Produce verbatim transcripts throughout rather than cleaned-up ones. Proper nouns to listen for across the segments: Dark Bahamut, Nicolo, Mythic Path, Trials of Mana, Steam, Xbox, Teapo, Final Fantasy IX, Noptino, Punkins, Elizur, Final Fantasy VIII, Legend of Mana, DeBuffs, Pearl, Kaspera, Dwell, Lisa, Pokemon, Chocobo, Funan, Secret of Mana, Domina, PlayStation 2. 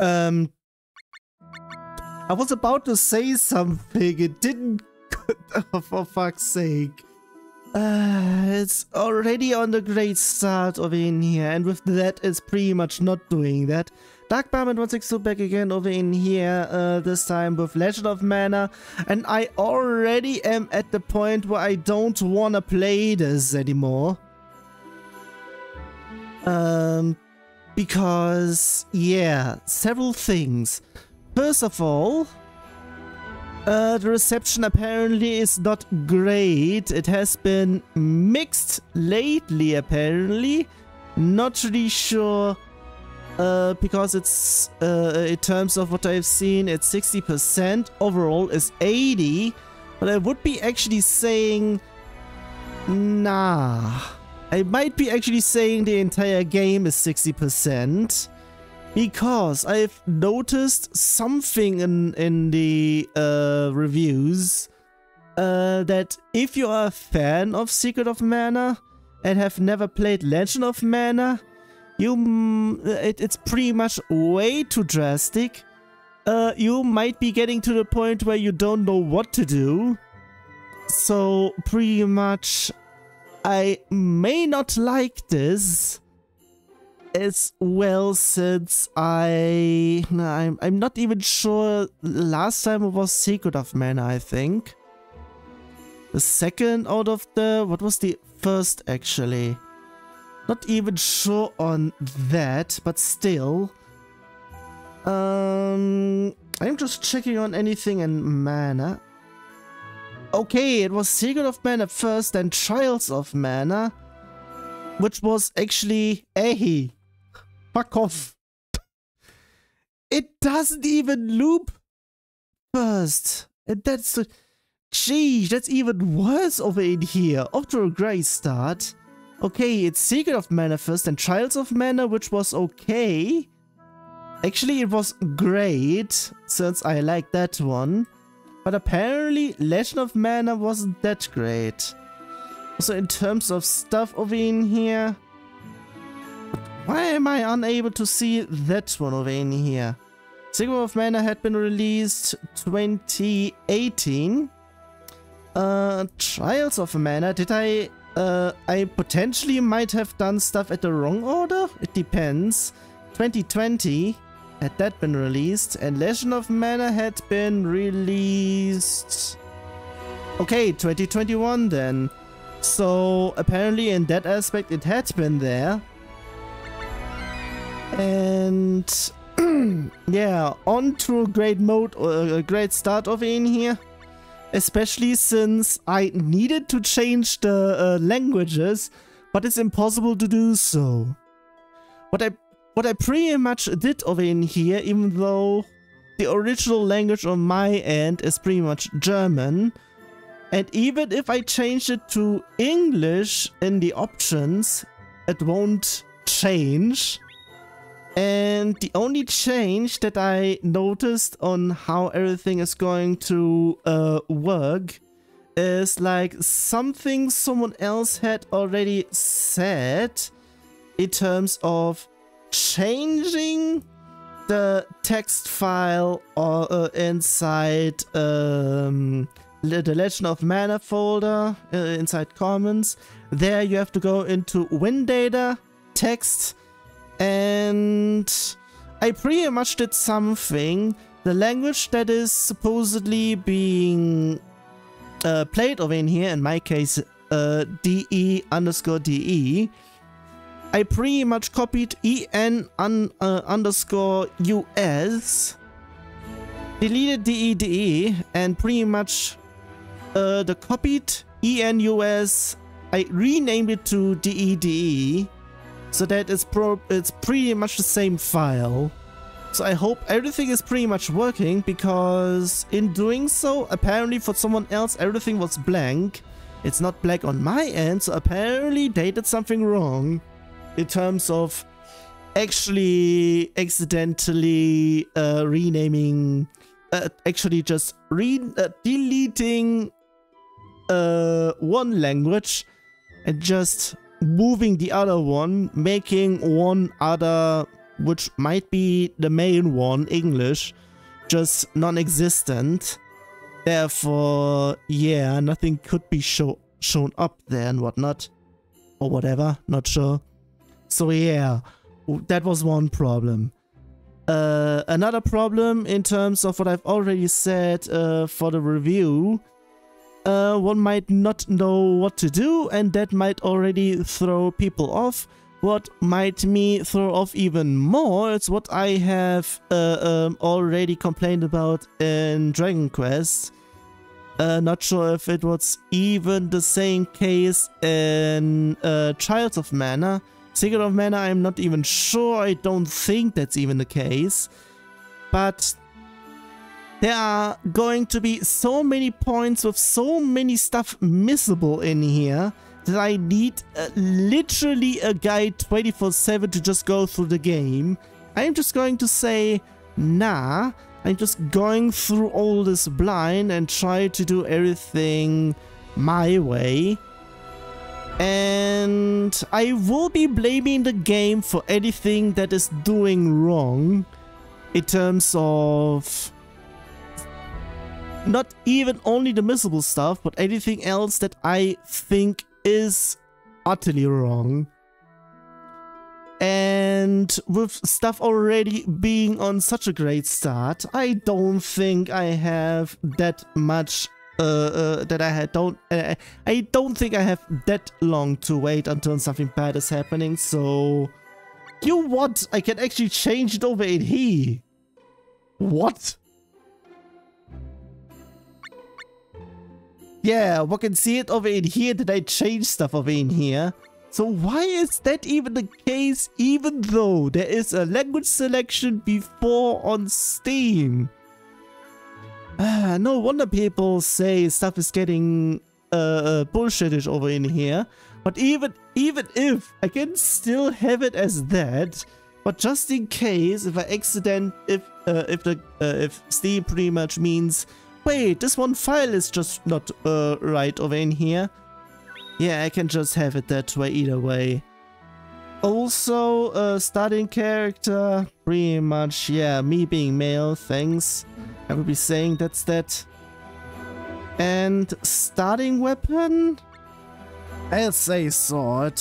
um, I was about to say something. It didn't. Oh, for fuck's sake. Uh, it's already on the great start over in here, and with that it's pretty much not doing that. Dark Bahamut one sixty-two back again over in here, uh, this time with Legend of Mana, and I already am at the point where I don't wanna play this anymore. Um, because, yeah, several things. First of all, Uh, the reception apparently is not great. It has been mixed lately, apparently. Not really sure, uh, because it's, uh, in terms of what I've seen, it's sixty percent. Overall is eighty. But I would be actually saying, nah. I might be actually saying the entire game is sixty percent. Because I've noticed something in, in the uh, reviews uh, that if you are a fan of Secret of Mana and have never played Legend of Mana, you mm, it, it's pretty much way too drastic. Uh, you might be getting to the point where you don't know what to do. So pretty much I may not like this. As well, since I... I'm, I'm not even sure. Last time it was Secret of Mana, I think. The second out of the... What was the first, actually? Not even sure on that, but still. Um, I'm just checking on anything in Mana. Okay, it was Secret of Mana first, then Trials of Mana. Which was actually... Ehi. Fuck off. It doesn't even loop first. And that's... Geez, that's even worse over in here. After a great start. Okay, it's Secret of Mana first and Trials of Mana, which was okay. Actually, it was great, since I like that one. But apparently, Legend of Mana wasn't that great. So in terms of stuff over in here... Why am I unable to see that one over in here? Secret of Mana had been released twenty eighteen. Uh, Trials of Mana, did I... Uh, I potentially might have done stuff at the wrong order? It depends. twenty twenty had that been released. And Legend of Mana had been released... Okay, twenty twenty-one then. So apparently in that aspect it had been there. And yeah, on to a great mode, uh, a great start of in here, especially since I needed to change the uh, languages, but it's impossible to do so. What I what I pretty much did over in here, even though the original language on my end is pretty much German, and even if I change it to English in the options, it won't change. And the only change that I noticed on how everything is going to uh, work is like something someone else had already said in terms of changing the text file or uh, inside um, the Legend of Mana folder, uh, inside Commons. There you have to go into WinData, text, and I pretty much did something. The language that is supposedly being uh, played over in here, in my case uh, D E underscore D E, I pretty much copied E N un uh, underscore U S, deleted D E D E, and pretty much uh, the copied E N U S, I renamed it to D E D E. So that is pro it's pretty much the same file. So I hope everything is pretty much working, because in doing so, apparently for someone else, everything was blank. It's not black on my end, so apparently they did something wrong in terms of actually accidentally uh, renaming, uh, actually just re uh, deleting uh, one language and just moving the other one, making one other, which might be the main one, English, just non-existent. Therefore, yeah, nothing could be show shown up there and whatnot. Or whatever, not sure. So yeah, that was one problem. Uh, another problem in terms of what I've already said uh, for the review, uh, one might not know what to do, and that might already throw people off. What might me throw off even more is what I have uh, um, already complained about in Dragon Quest. Uh, not sure if it was even the same case in uh, Trials of Mana. Secret of Mana, I'm not even sure. I don't think that's even the case. But there are going to be so many points with so many stuff missable in here that I need uh, literally a guide twenty-four seven to just go through the game. I'm just going to say, nah, I'm just going through all this blind and try to do everything my way. And I will be blaming the game for anything that is doing wrong in terms of not even only the missable stuff, but anything else that I think is utterly wrong. And with stuff already being on such a great start, I don't think I have that much Uh, uh, that I had don't uh, I don't think I have that long to wait until something bad is happening. So you what? I can actually change it over in here. What? Yeah, we can see it over in here that I change stuff over in here. So why is that even the case? Even though there is a language selection before on Steam. Uh, no wonder people say stuff is getting uh, uh, bullshitish over in here. But even even if I can still have it as that, but just in case, if I accident, if uh, if the uh, if Steam pretty much means, wait, this one file is just not uh, right over in here. Yeah, I can just have it that way either way. Also, uh, starting character, pretty much, yeah, me being male, thanks. I will be saying that's that. And starting weapon? I'll say sword.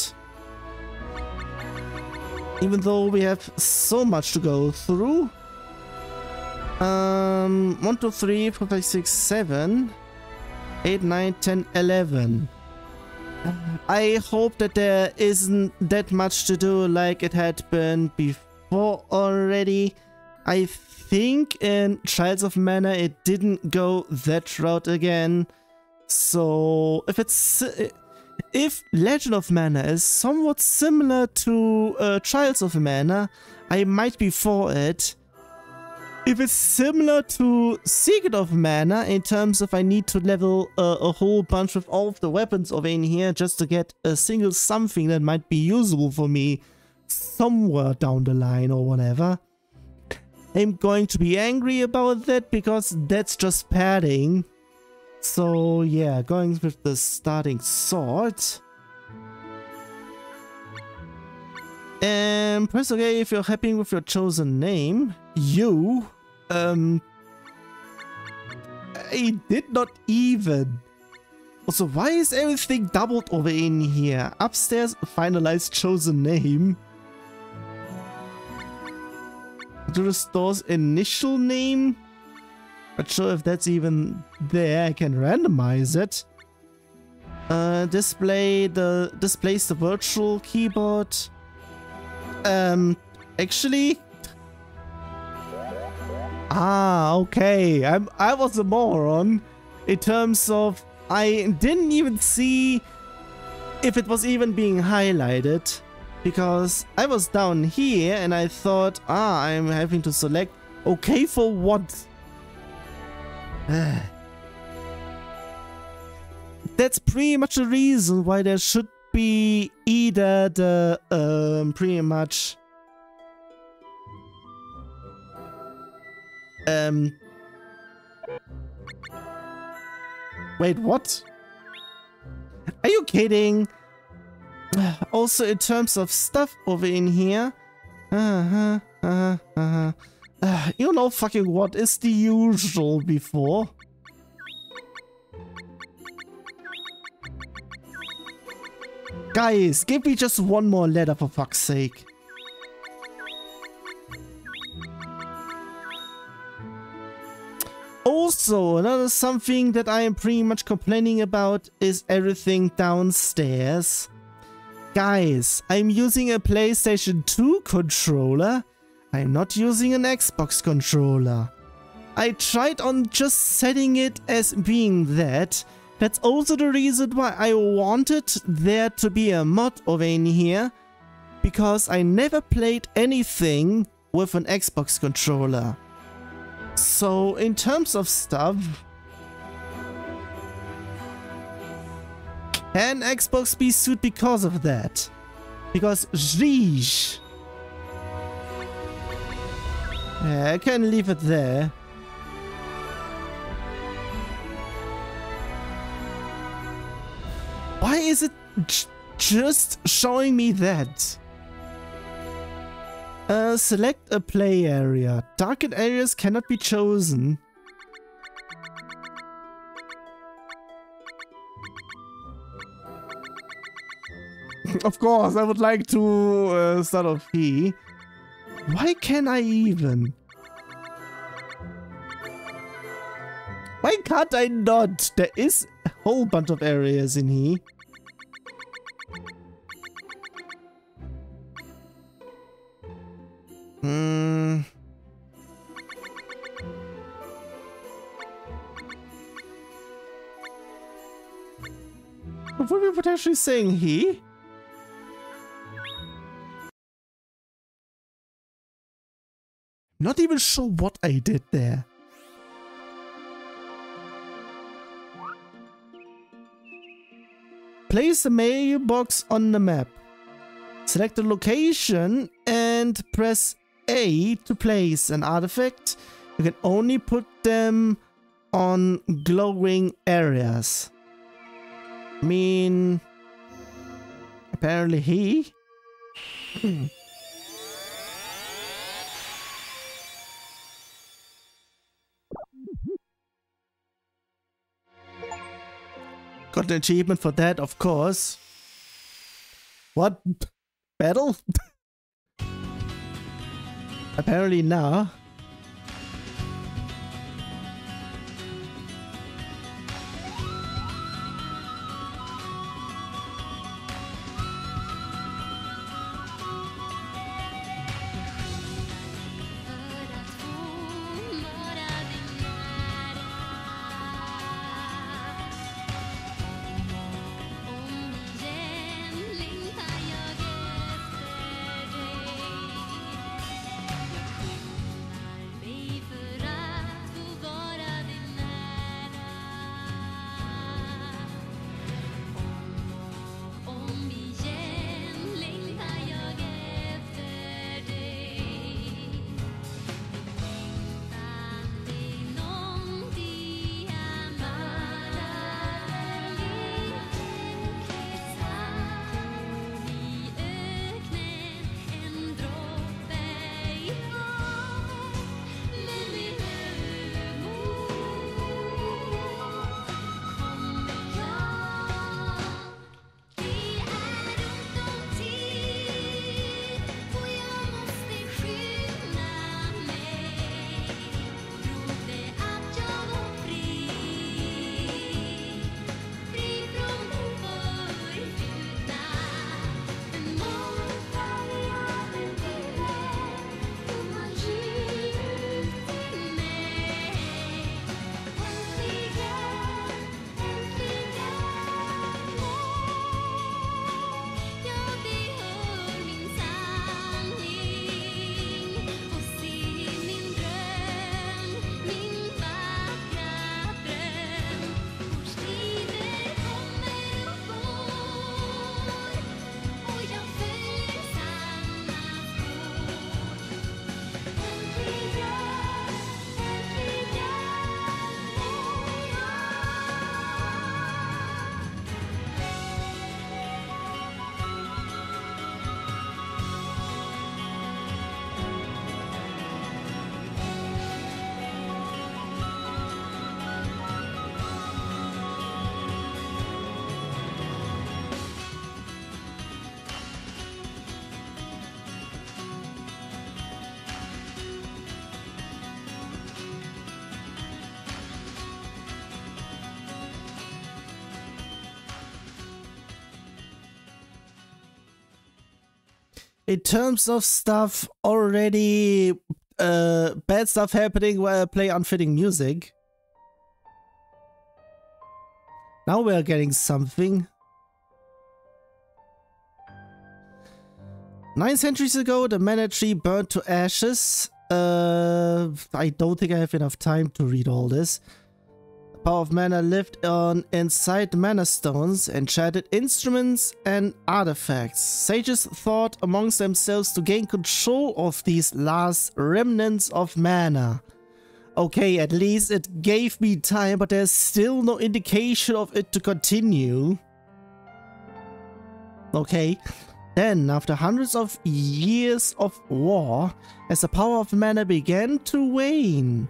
Even though we have so much to go through. Um, one, two, three, four, five, six, seven, eight, nine, ten, eleven. I hope that there isn't that much to do like it had been before already. I think in Trials of Mana it didn't go that route again. So if it's if Legend of Mana is somewhat similar to uh, Trials of Mana, I might be for it. If it's similar to Secret of Mana in terms of I need to level uh, a whole bunch of all of the weapons over in here just to get a single something that might be usable for me somewhere down the line or whatever, I'm going to be angry about that because that's just padding. So yeah, going with the starting sword. And press OK if you're happy with your chosen name. You, um, I did not even. Also, why is everything doubled over in here? Upstairs, finalize chosen name. To restore initial name. Not sure if that's even there. I can randomize it. Uh, display the displays the virtual keyboard. Um, actually. Ah, okay. I'm I was a moron in terms of I didn't even see if it was even being highlighted. Because I was down here and I thought, ah, I'm having to select. Okay, for what? That's pretty much the reason why there should be either the, um, pretty much, um, wait, what? Are you kidding? Also, in terms of stuff over in here, uh-huh, uh-huh, uh-huh. Uh, you know fucking what is the usual before. Guys, give me just one more letter for fuck's sake. Also, another something that I am pretty much complaining about is everything downstairs. Guys, I'm using a PlayStation two controller. I'm not using an Xbox controller. I tried on just setting it as being that. That's also the reason why I wanted there to be a mod over in here, because I never played anything with an Xbox controller. So in terms of stuff, can Xbox be sued because of that? Because sheesh. Yeah, I can leave it there. Why is it j just showing me that? Uh, select a play area. Darkened areas cannot be chosen. Of course, I would like to uh, start off here. Why can I even? Why can't I not? There is a whole bunch of areas in here. Hmm. What are we potentially saying here? Not even sure what I did there. Place the mailbox on the map. Select the location and press A to place an artifact. You can only put them on glowing areas. I mean, apparently he. Got an achievement for that, of course. What? Battle? Apparently now. in terms of stuff already, uh, bad stuff happening while I play unfitting music. Now we are getting something. Nine centuries ago, the Mana tree burned to ashes. Uh, I don't think I have enough time to read all this. The power of mana lived on inside the mana stones, enchanted instruments and artifacts. Sages thought amongst themselves to gain control of these last remnants of mana. Okay, at least it gave me time, but there's still no indication of it to continue. Okay. Then, after hundreds of years of war, as the power of mana began to wane,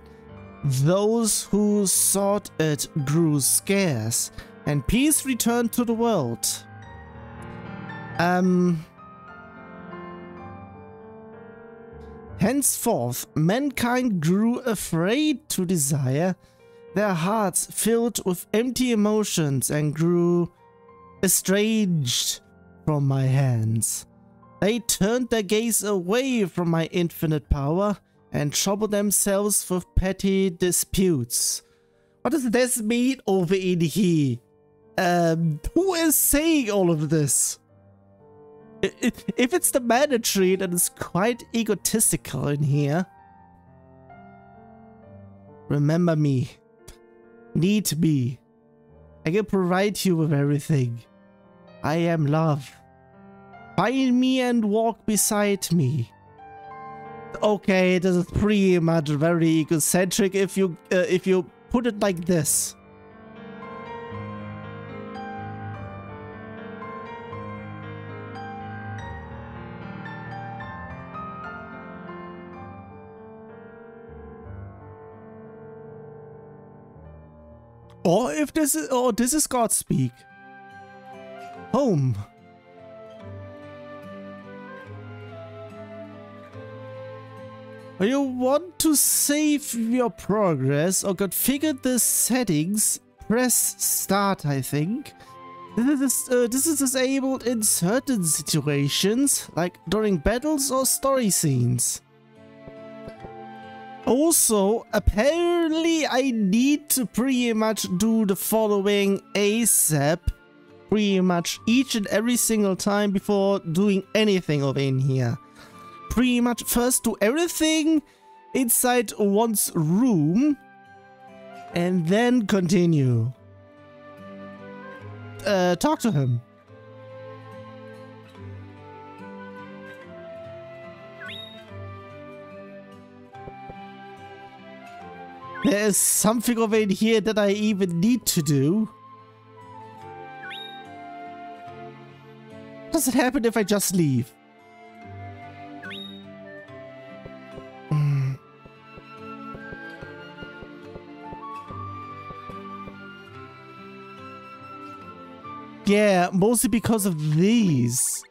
those who sought it grew scarce, and peace returned to the world. Um... Henceforth, mankind grew afraid to desire, their hearts filled with empty emotions and grew estranged from my hands. They turned their gaze away from my infinite power and troubled themselves with petty disputes. What does this mean over in here? Um, who is saying all of this? If it's the mana tree, then it's quite egotistical in here. Remember me. Need me. I can provide you with everything. I am love. Find me and walk beside me. Okay, this is pretty much very egocentric if you uh, if you put it like this. Or if this is or this is God speak. Home. You want to save your progress or configure the settings? Press start, I think. This is, uh, this is disabled in certain situations, like during battles or story scenes. Also, apparently I need to pretty much do the following ASAP. Pretty much each and every single time before doing anything over in here. Pretty much first do everything inside one's room and then continue. Uh, talk to him. There is something over in here that I even need to do. What does it happen if I just leave? Mm. Yeah, mostly because of these.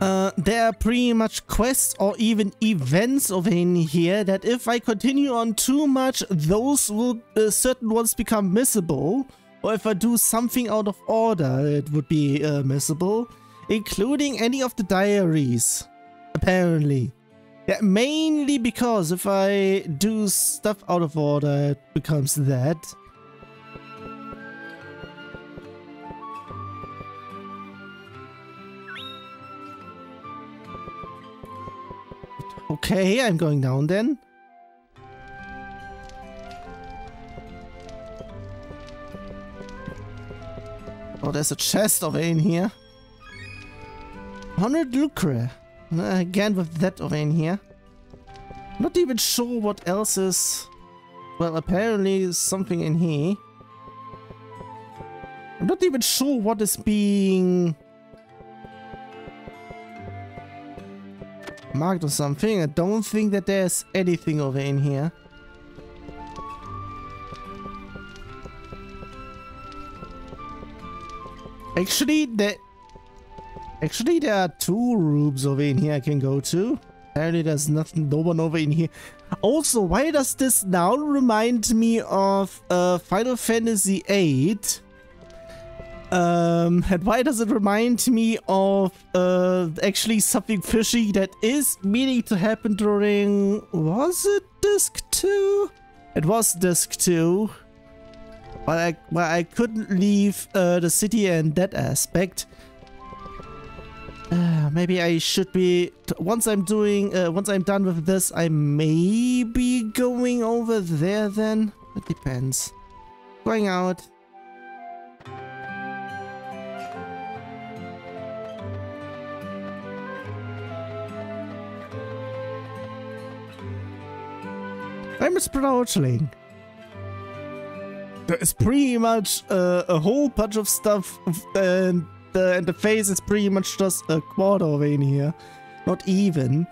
Uh, there are pretty much quests or even events over in here that if I continue on too much, those will uh, certain ones become missable, or if I do something out of order, it would be uh, missable, including any of the diaries, apparently. Yeah, mainly because if I do stuff out of order, it becomes that. Okay, I'm going down then. Oh, there's a chest over in here. one hundred lucre. Again with that over in here. Not even sure what else is... Well, apparently something in here. I'm not even sure what is being... marked or something. I don't think that there's anything over in here. Actually, there... Actually, there are two rooms over in here I can go to. Apparently there's nothing going over in here. Also, why does this now remind me of uh, Final Fantasy eight? Um, and why does it remind me of uh, actually something fishy that is meaning to happen during... Was it disc two? It was disc two. But I, well, I couldn't leave uh, the city in that aspect. Uh, maybe I should be... Once I'm doing... Uh, once I'm done with this, I may be going over there then. It depends. Going out. I'm a sprouchling. There is pretty much uh, a whole bunch of stuff, and the, and the face is pretty much just a quarter of in here. Not even.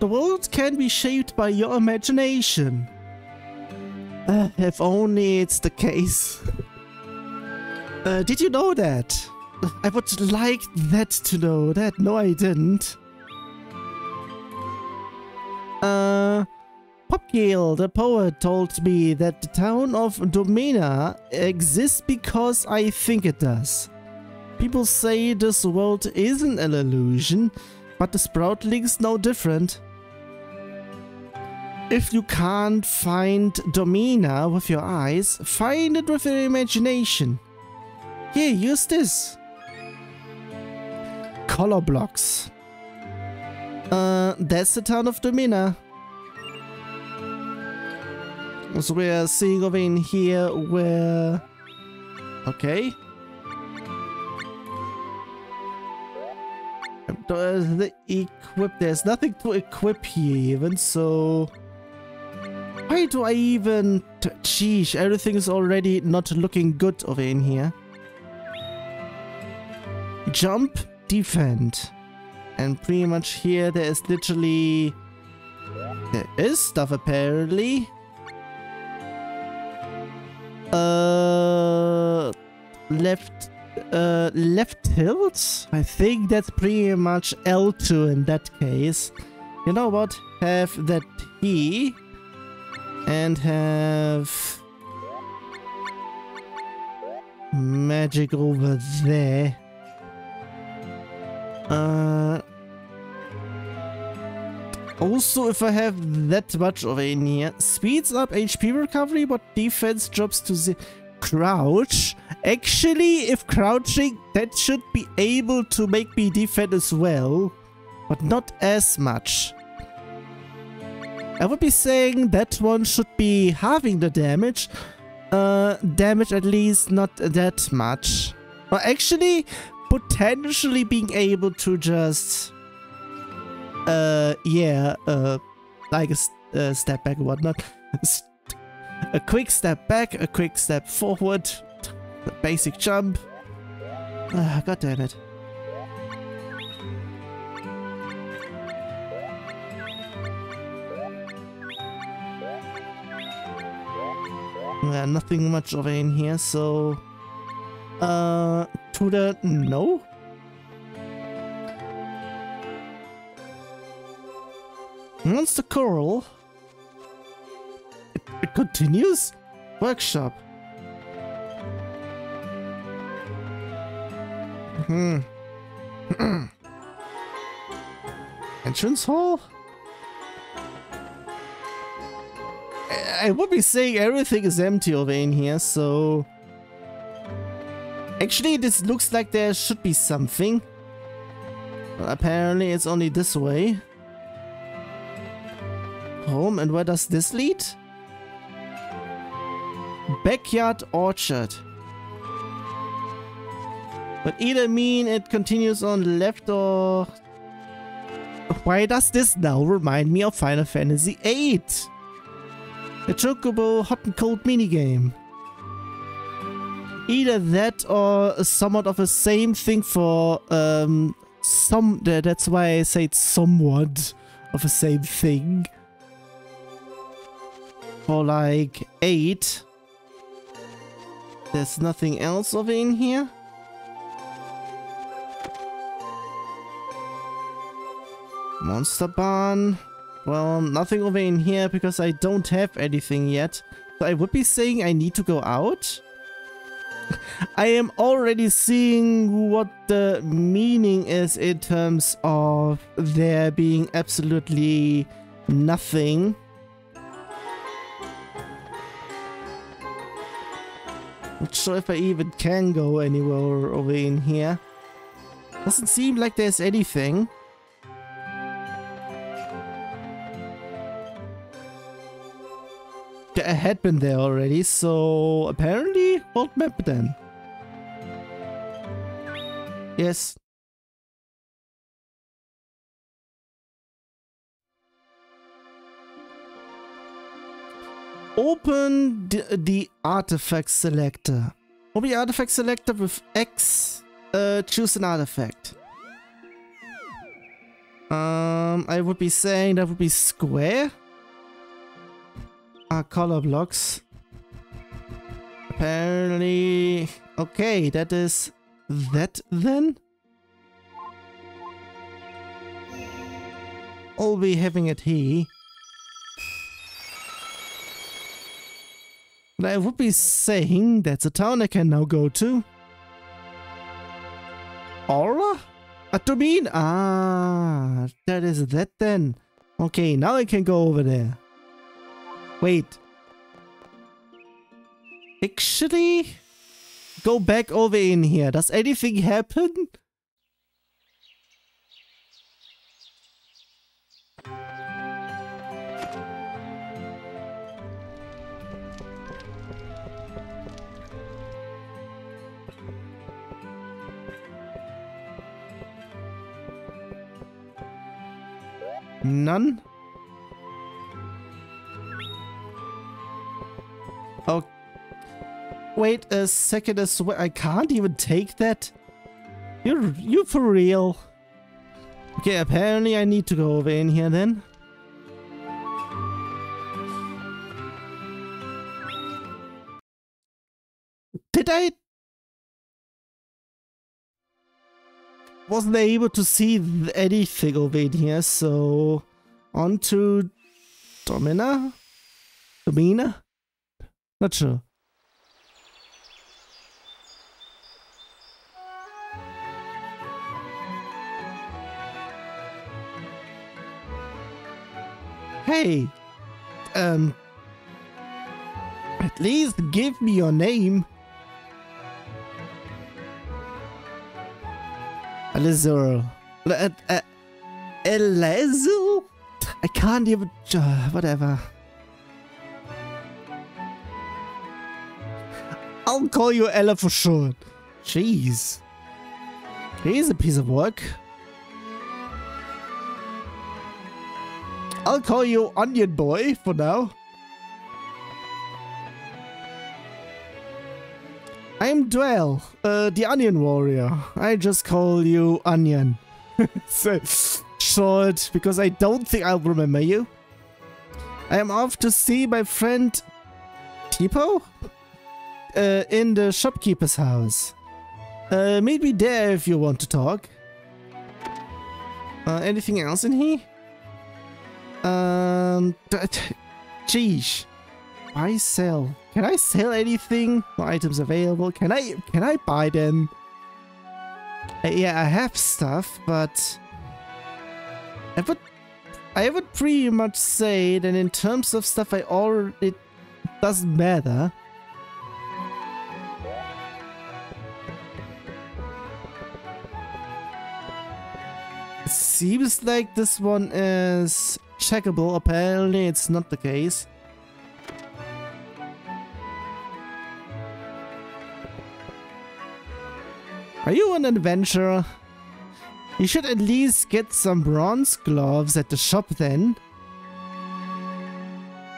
The world can be shaped by your imagination. Uh, if only it's the case. Uh, did you know that? I would like that to know that. No, I didn't. Uh... Sokiel, the poet, told me that the town of Domina exists because I think it does. People say this world isn't an illusion, but the Sproutling's no different. If you can't find Domina with your eyes, find it with your imagination. Here, use this. Color blocks. Uh, that's the town of Domina. So we are seeing over in here where... Okay. The equip... There's nothing to equip here even, so... Why do I even... Sheesh, everything is already not looking good over in here. Jump, defend. And pretty much here there is literally... There is stuff apparently. Uh, left, uh, left tilt? I think that's pretty much L two in that case. You know what? Have that T and have magic over there. Uh, Also, if I have that much of in here, speeds up H P recovery, but defense drops to the crouch. Actually, if crouching, that should be able to make me defend as well, but not as much. I would be saying that one should be halving the damage. Uh, damage at least not that much. But actually, potentially being able to just... Uh, yeah, uh, like a st uh, step back and whatnot. A quick step back, a quick step forward, a basic jump. Uh, God damn it. Yeah, nothing much over in here, so... Uh, to the... no? Once the coral, it, it continues. Workshop. Hmm. Entrance hall. I, I would be saying everything is empty over in here, so actually, this looks like there should be something. But apparently, it's only this way. Home, and where does this lead? Backyard orchard. But either mean it continues on left or... Why does this now remind me of Final Fantasy eight? The Chocobo hot and cold minigame. Either that or somewhat of the same thing for um, some... That's why I say it's somewhat of the same thing. For like eight. There's nothing else over in here. Monster barn. Well, nothing over in here because I don't have anything yet. So I would be saying I need to go out. I am already seeing what the meaning is in terms of there being absolutely nothing. Not sure if I even can go anywhere over in here. Doesn't seem like there's anything. I had been there already, so apparently old map then. Yes. Open the artifact selector. Open the artifact selector with X. Uh, choose an artifact. Um, I would be saying that would be square. Ah, color blocks. Apparently... Okay, that is... that then? I'll be having it here. And I would be saying that's a town I can now go to. Aura? A domain? Ah, that is that then. Okay, now I can go over there. Wait. Actually, go back over in here. Does anything happen? None? Oh, wait a second as well. I can't even take that. You're, you're for real. Okay, apparently I need to go over in here then. Did I? Wasn't I able to see anything over in here, so... On to... Domina? Domina? Not sure. Hey, um, at least give me your name. Elizur. Elizur? I can't even, uh, whatever. I'll call you Ella for short. Jeez. Here's a piece of work. I'll call you Onion Boy for now. I'm Dwell, uh, the Onion Warrior. I just call you Onion. So short, because I don't think I'll remember you. I am off to see my friend Teapo? Uh, in the shopkeeper's house. Uh, meet me there if you want to talk. Uh, anything else in here? Um, geez. Buy, sell. Can I sell anything? What items available? Can I, can I buy them? Uh, yeah, I have stuff, but... I would, I would pretty much say that in terms of stuff I already... It doesn't matter. Seems like this one is checkable. Apparently it's not the case. Are you an adventurer? You should at least get some bronze gloves at the shop then.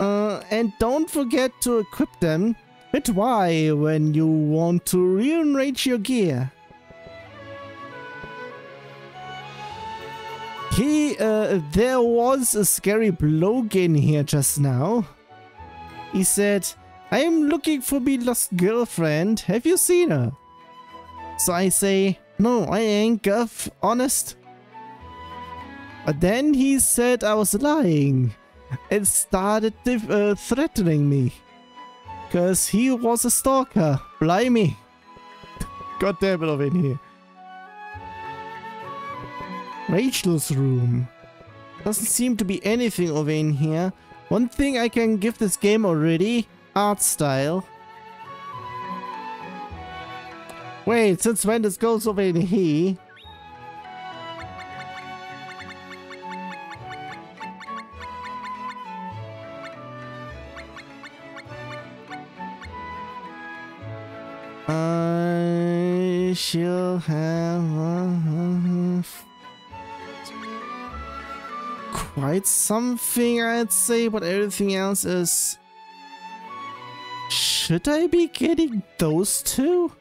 Uh, and don't forget to equip them with Y when you want to re-enrage your gear. He, uh, there was a scary bloke in here just now. He said, I am looking for me lost girlfriend. Have you seen her? So I say, no, I ain't, guff, honest. But then he said I was lying and started uh, threatening me. Because he was a stalker. Blimey. God damn it, I'm in here. Rachel's room. Doesn't seem to be anything over in here. One thing I can give this game already. Art style. Wait, since when this goes over in here? I shall have quite something, I'd say, but everything else is... Should I be getting those two?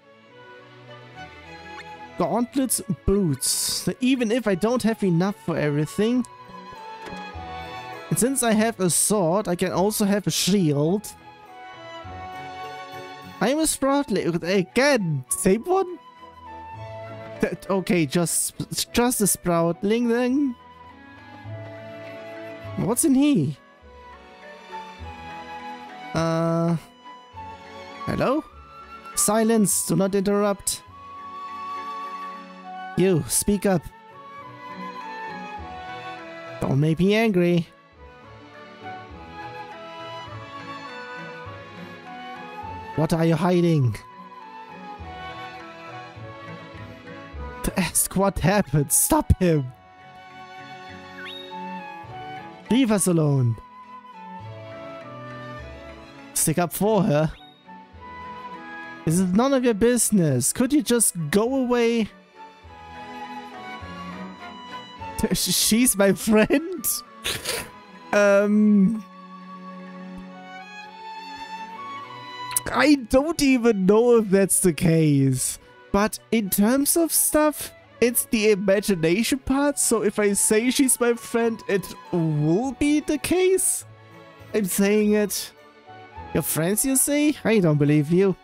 Gauntlets, boots. Even if I don't have enough for everything. And since I have a sword, I can also have a shield. I'm a Spratly again. Same one. That, okay, just just a Sproutling then. What's in here? Uh, hello. Silence. Do not interrupt. You speak up. Don't make me angry. What are you hiding? To ask what happened, stop him! Leave us alone! Stick up for her? This is none of your business. Could you just go away? She's my friend? um... I don't even know if that's the case, but in terms of stuff, it's the imagination part, so if I say she's my friend, it will be the case. I'm saying it. Your friends, you say? I don't believe you.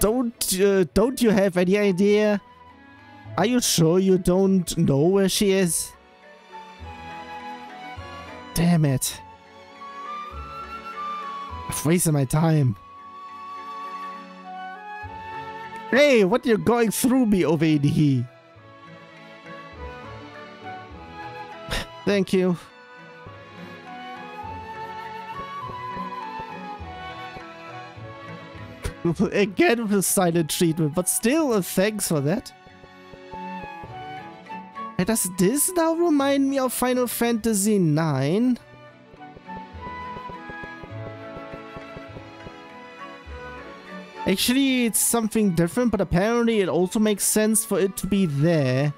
Don't, uh, don't you have any idea? Are you sure you don't know where she is? Damn it. I've wasted my time. Hey, what are you going through me over in here? Thank you. Again with silent treatment, but still a thanks for that. Does this now remind me of Final Fantasy nine? Actually, it's something different, but apparently it also makes sense for it to be there.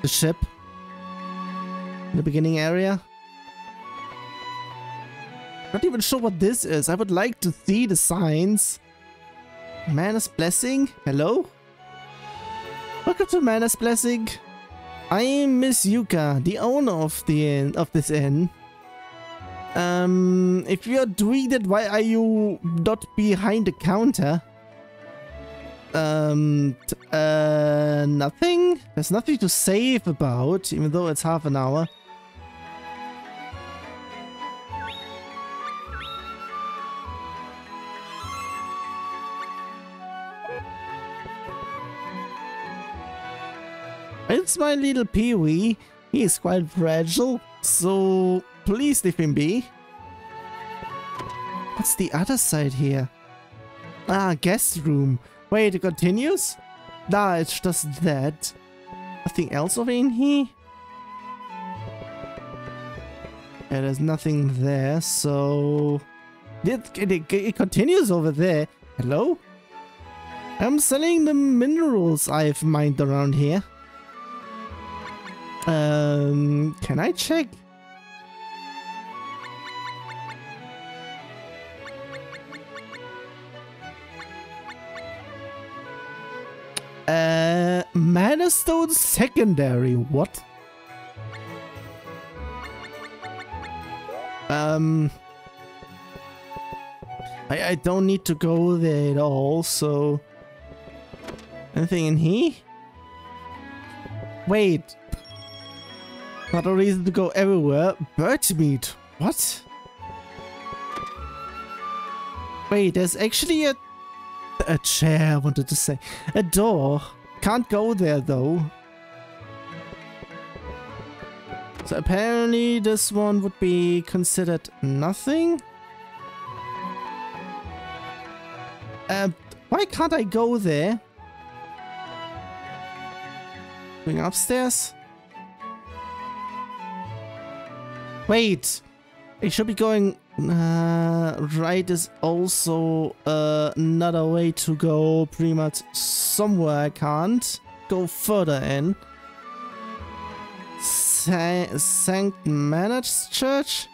The ship. The beginning area. Not even sure what this is. I would like to see the signs. Mana's Blessing? Hello? Welcome to Mana's Blessing. I'm Miss Yuka, the owner of the inn, of this inn. Um, if you're doing that, why are you not behind the counter? Um, uh, nothing? There's nothing to save about, even though it's half an hour. It's my little Pee-wee. He is quite fragile, so please leave him be. What's the other side here? Ah, guest room. Wait, it continues? Nah, it's just that. Nothing else over in here? Yeah, there's nothing there, so... It, it, it continues over there. Hello? I'm selling the minerals I've mined around here. Um, can I check? Uh, Mana Stone Secondary, what? Um, I, I don't need to go there at all, so... Anything in here? Wait. Not a reason to go everywhere. Bird meat. What? Wait, there's actually a... A chair, I wanted to say. A door. Can't go there, though. So apparently this one would be considered nothing? Uh, why can't I go there? Going upstairs? Wait! It should be going... Uh, right is also uh, another way to go pretty much somewhere I can't go further in. Saint Managed Church?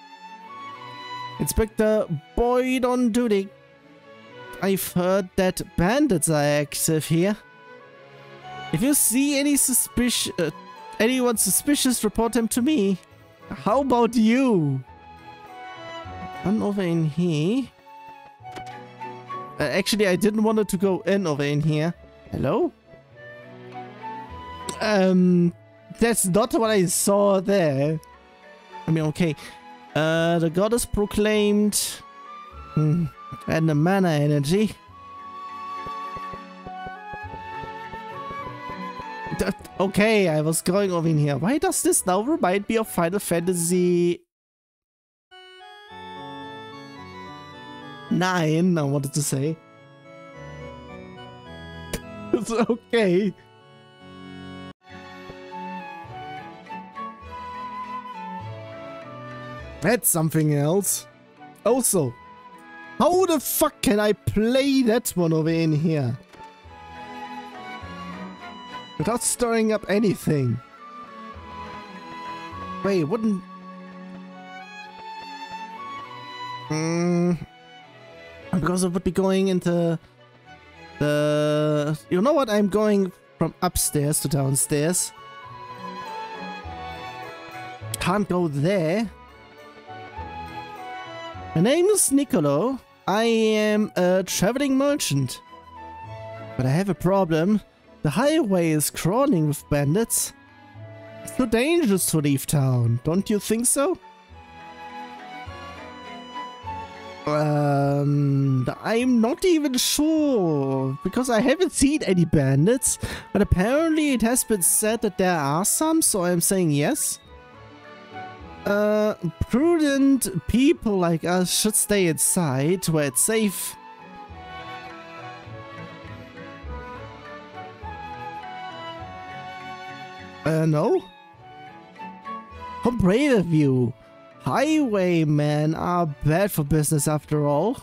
Inspector Boyd on duty. I've heard that bandits are active here. If you see any suspicious, uh, anyone suspicious, report him to me. How about you? I'm over in here. Uh, actually, I didn't want it to go in over in here. Hello? Um, that's not what I saw there. I mean, okay. Uh, the goddess proclaimed... Hmm, and the mana energy. D okay, I was going over in here. Why does this now remind me of Final Fantasy... Nine, I wanted to say. It's okay. That's something else. Also, how the fuck can I play that one over in here? Without stirring up anything. Wait, wouldn't... Hmm... Because it would be going into the... You know what? I'm going from upstairs to downstairs. Can't go there. My name is Nicolo. I am a traveling merchant. But I have a problem. The highway is crawling with bandits. It's too dangerous to leave town. Don't you think so? Um, I'm not even sure, because I haven't seen any bandits, but apparently it has been said that there are some, so I'm saying yes. Uh, prudent people like us should stay inside, where it's safe. Uh, no? How brave of you! Highwaymen are bad for business after all.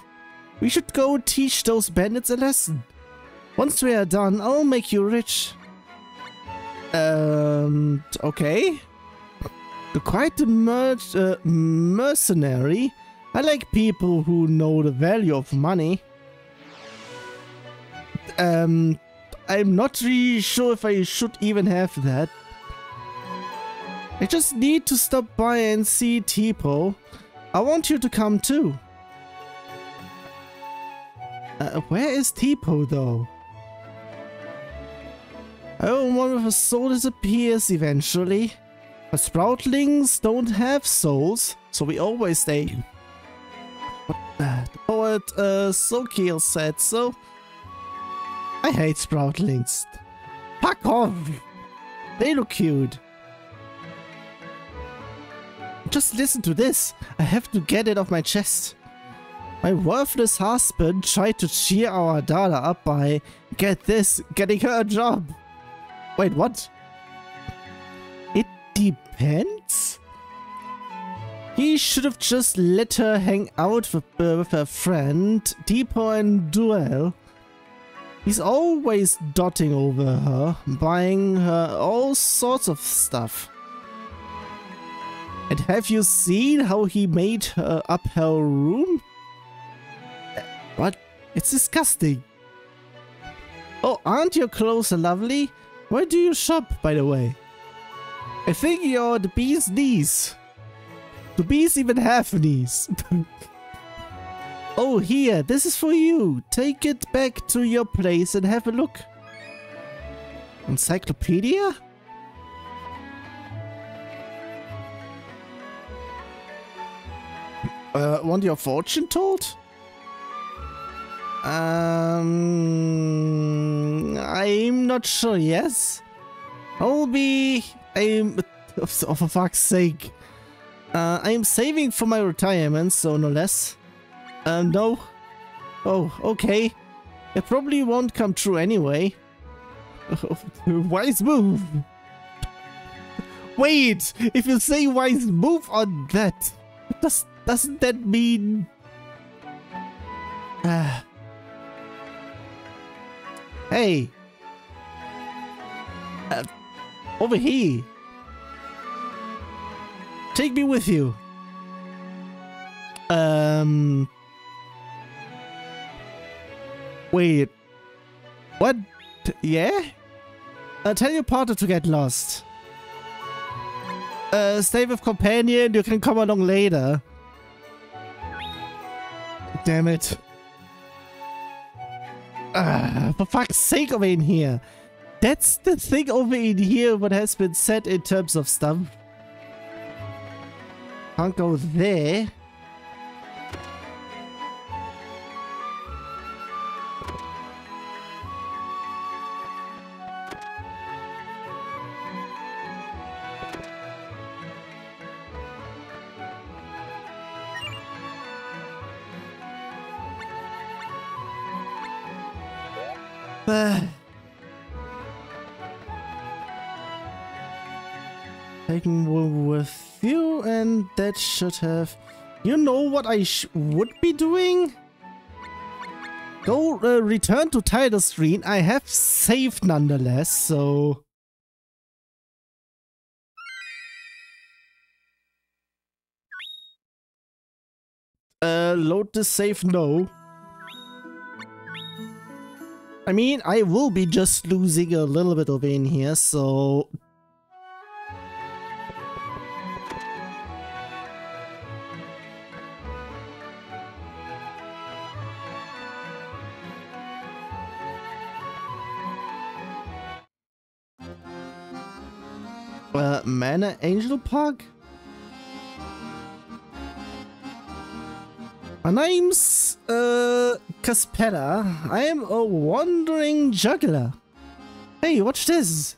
We should go teach those bandits a lesson. Once we are done, I'll make you rich. Um, okay. You're quite a mer uh, mercenary. I like people who know the value of money. Um, I'm not really sure if I should even have that. I just need to stop by and see Teapo. I want you to come too. Uh, where is Teapo though? Oh, one with a soul disappears eventually. But sproutlings don't have souls, so we always stay. But uh, the poet uh, Sokiel said so. I hate sproutlings. Fuck off! They look cute. Just listen to this. I have to get it off my chest. My worthless husband tried to cheer our daughter up by, get this, getting her a job. Wait, what? It depends? He should have just let her hang out with, uh, with her friend, Teapo and Dwell. He's always dotting over her, buying her all sorts of stuff. And have you seen how he made her up her room? What? It's disgusting. Oh, aren't your clothes lovely? Where do you shop, by the way? I think you're the bee's knees. The bees even have knees. Oh, here, this is for you. Take it back to your place and have a look. Encyclopedia? Uh, want your fortune told? Um, I'm not sure, yes? I'll be... I'm... Oh, for fuck's sake. Uh, I'm saving for my retirement, so no less. Um, no. Oh, okay. It probably won't come true anyway. Wise move! Wait! If you say wise move on that, does, doesn't that mean... Uh, hey! Uh, over here! Take me with you! Um... Wait... What? Yeah? Uh, tell your partner to get lost. Uh, stay with companion, you can come along later. Damn it. Uh, for fuck's sake over in here. That's the thing over in here what has been said in terms of stuff. Can't go there. Taking with you, and that should have... You know what I sh would be doing? Go uh, return to title screen. I have saved nonetheless, so... Uh, load the save, no. I mean, I will be just losing a little bit of in here, so... Uh, Mana Angel Park? My name's, uh, Kaspera. I am a wandering juggler. Hey, watch this!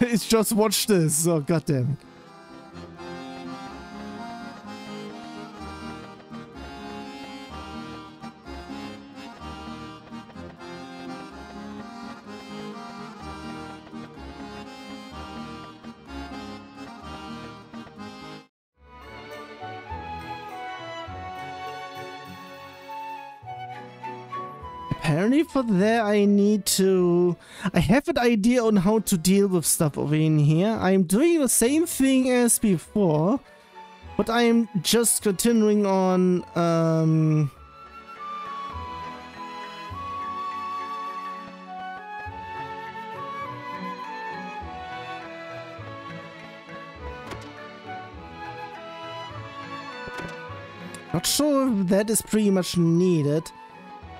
It's just watch this, oh goddamn it. Apparently for there I need to... I have an idea on how to deal with stuff over in here. I'm doing the same thing as before, but I'm just continuing on... Um... Not sure if that is pretty much needed.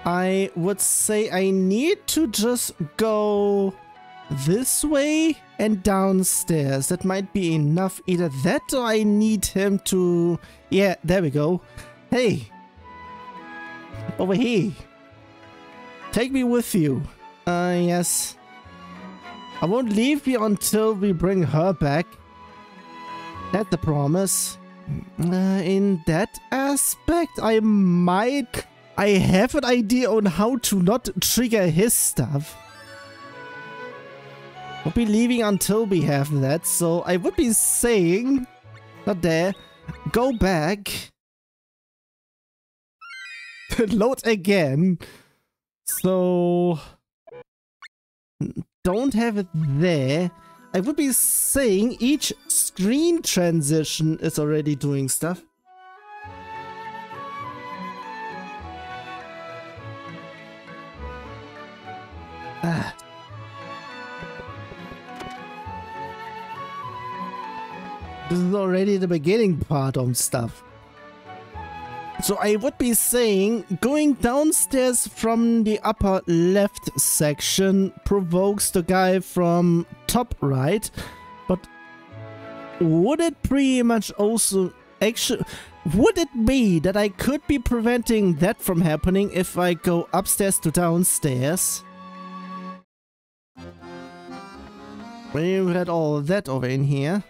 I would say I need to just go this way and downstairs. That might be enough. Either that or I need him to... Yeah, there we go. Hey! Over here! Take me with you. Uh, yes. I won't leave you until we bring her back. That's the promise. Uh, in that aspect, I might... I have an idea on how to not trigger his stuff. We'll be leaving until we have that, so I would be saying... Not there. Go back. Load again. So... Don't have it there. I would be saying each screen transition is already doing stuff. Ah. This is already the beginning part on stuff. So I would be saying going downstairs from the upper left section provokes the guy from top right, but would it pretty much also actually... Would it be that I could be preventing that from happening if I go upstairs to downstairs? We had all that over in here.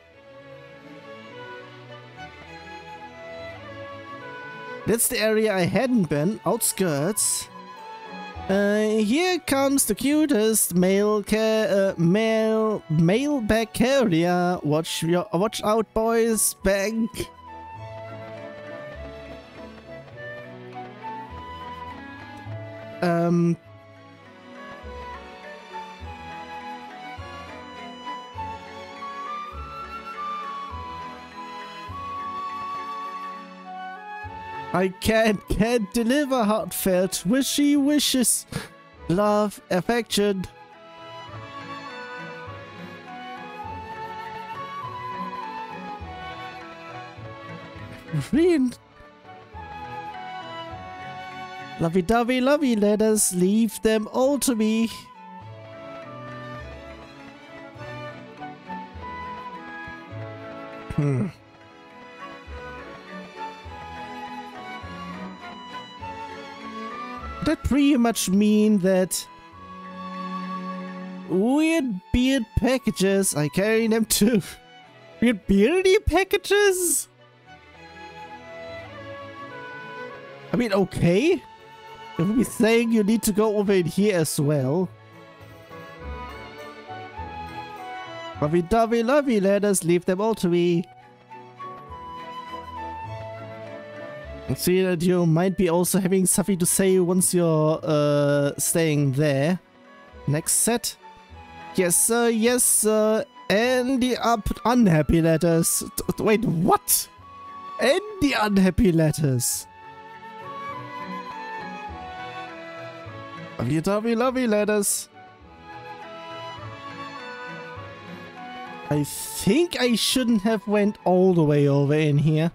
That's the area I hadn't been, outskirts. Uh, here comes the cutest male ca- uh, male male bag carrier. Watch your watch out, boys. Bag. Um. I can't, can't deliver heartfelt wishy wishes, love, affection. Friend. Lovey-dovey, lovey, let us leave them all to me. Hmm. That pretty much mean that weird beard packages, I carry them too. Weird beardy packages? I mean, okay. It would be saying you need to go over in here as well. Lovey dovey lovey, let us leave them all to me. And see that you might be also having something to say once you're uh, staying there. Next set. Yes sir, yes sir. And the up unhappy letters. T- wait, what? And the unhappy letters. Lovey dovey lovey letters. I think I shouldn't have went all the way over in here.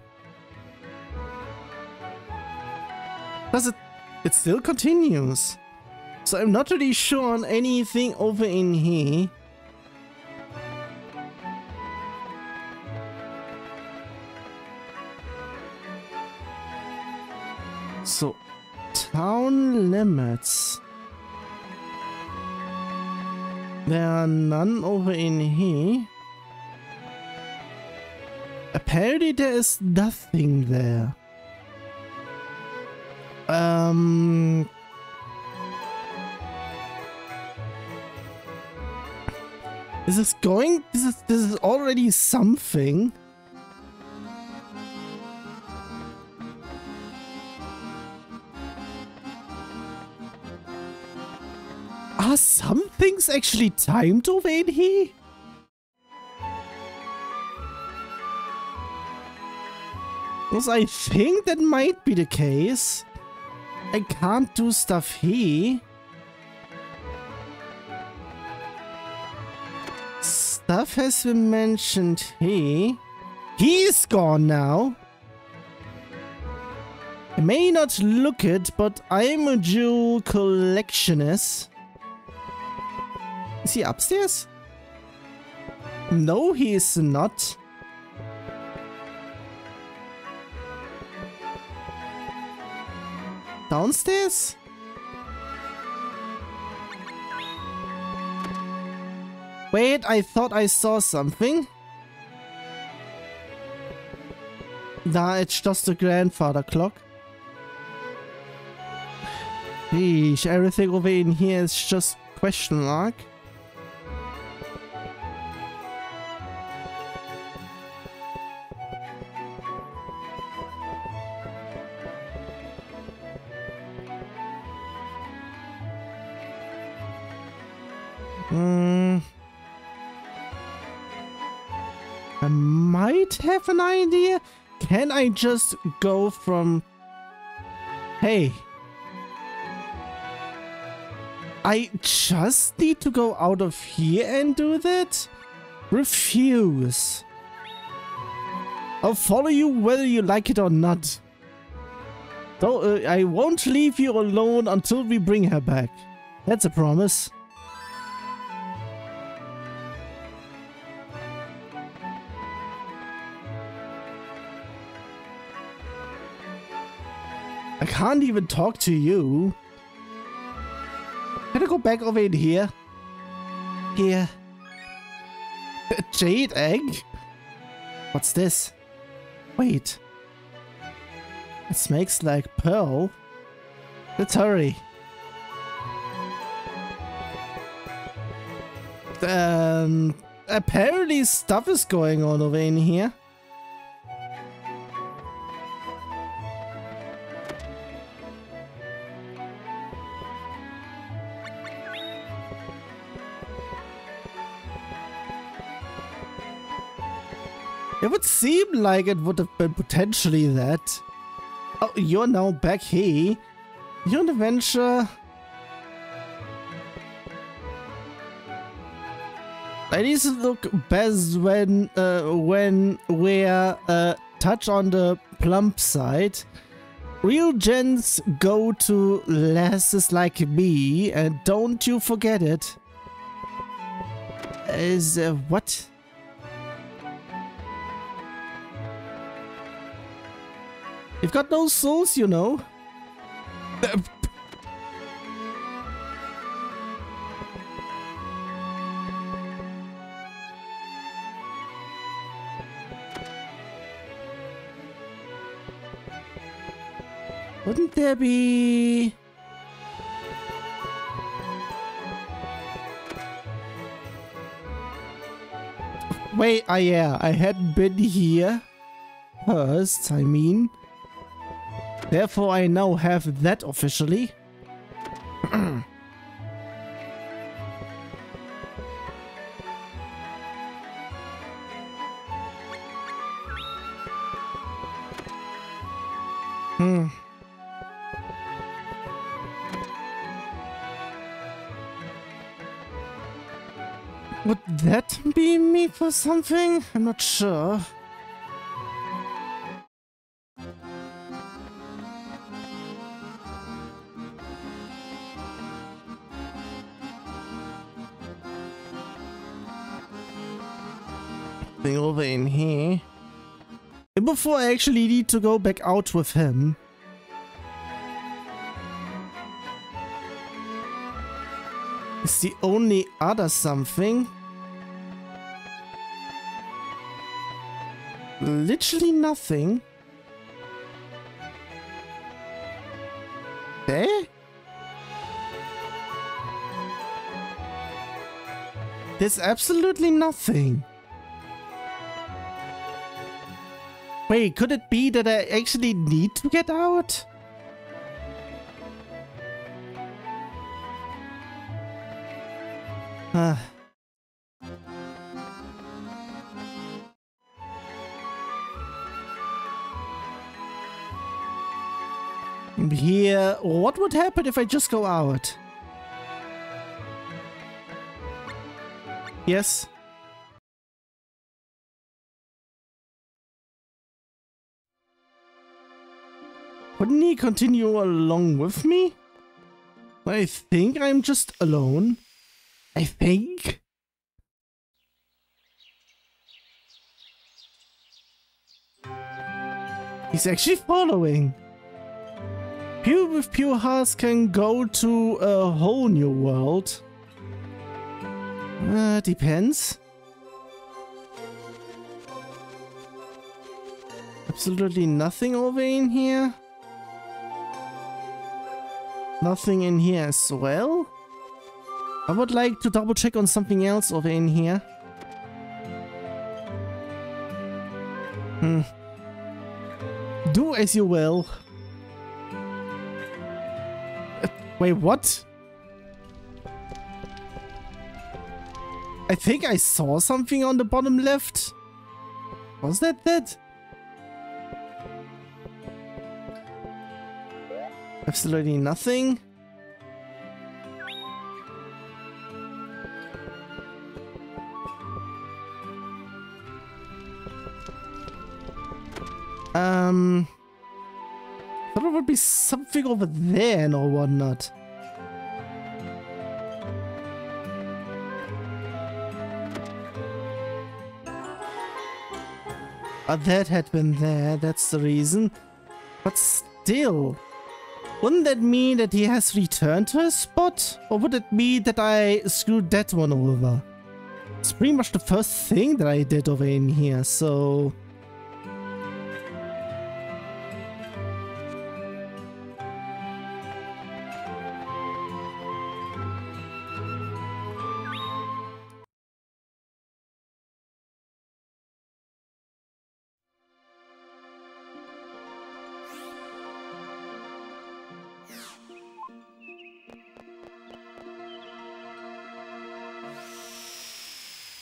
Does it... It still continues. So I'm not really sure on anything over in here. So... Town limits... There are none over in here. Apparently there is nothing there. Um... Is this going? This is, this is already something. Are some things actually timed over in here? Because I think that might be the case. I can't do stuff here. Stuff has been mentioned here. He's gone now. I may not look it, but I'm a jewel collectionist. Is he upstairs? No, he is not. Downstairs? Wait, I thought I saw something. Nah, it's just the grandfather clock. Eesh, everything over in here is just question mark. Have an idea? Can I just go from... Hey. I just need to go out of here and do that? Refuse. I'll follow you whether you like it or not. Though, uh, I won't leave you alone until we bring her back. That's a promise. can't even talk to you. Can I go back over in here? Here. Jade egg? What's this? Wait. It smells like pearl. Let's hurry. Um, apparently stuff is going on over in here. It would seem like it would have been potentially that. Oh, you're now back here. You're an adventure. I need to look best when, uh, when we're uh, touch on the plump side. Real gents go to lasses like me, and don't you forget it. Is uh, what? You've got no souls, you know. Wouldn't there be... Wait, I, yeah, I hadn't been here first, I mean. Therefore, I now have that officially. Hmm. Would that be me for something? I'm not sure. Over in here. And before I actually need to go back out with him. It's the only other something. Literally nothing. Eh? There's absolutely nothing. Wait, could it be that I actually need to get out? Huh. Here, what would happen if I just go out? Yes. Wouldn't he continue along with me? I think I'm just alone. I think. He's actually following. People with pure hearts can go to a whole new world. Uh, depends. Absolutely nothing over in here. Nothing in here as well. I would like to double check on something else over in here. Hmm. Do as you will. Uh, wait, what? I think I saw something on the bottom left. Was that that? Absolutely nothing. Um, I thought it would be something over there and or whatnot. Oh, that had been there. That's the reason. But still. Wouldn't that mean that he has returned to his spot? Or would it mean that I screwed that one over? It's pretty much the first thing that I did over in here, so...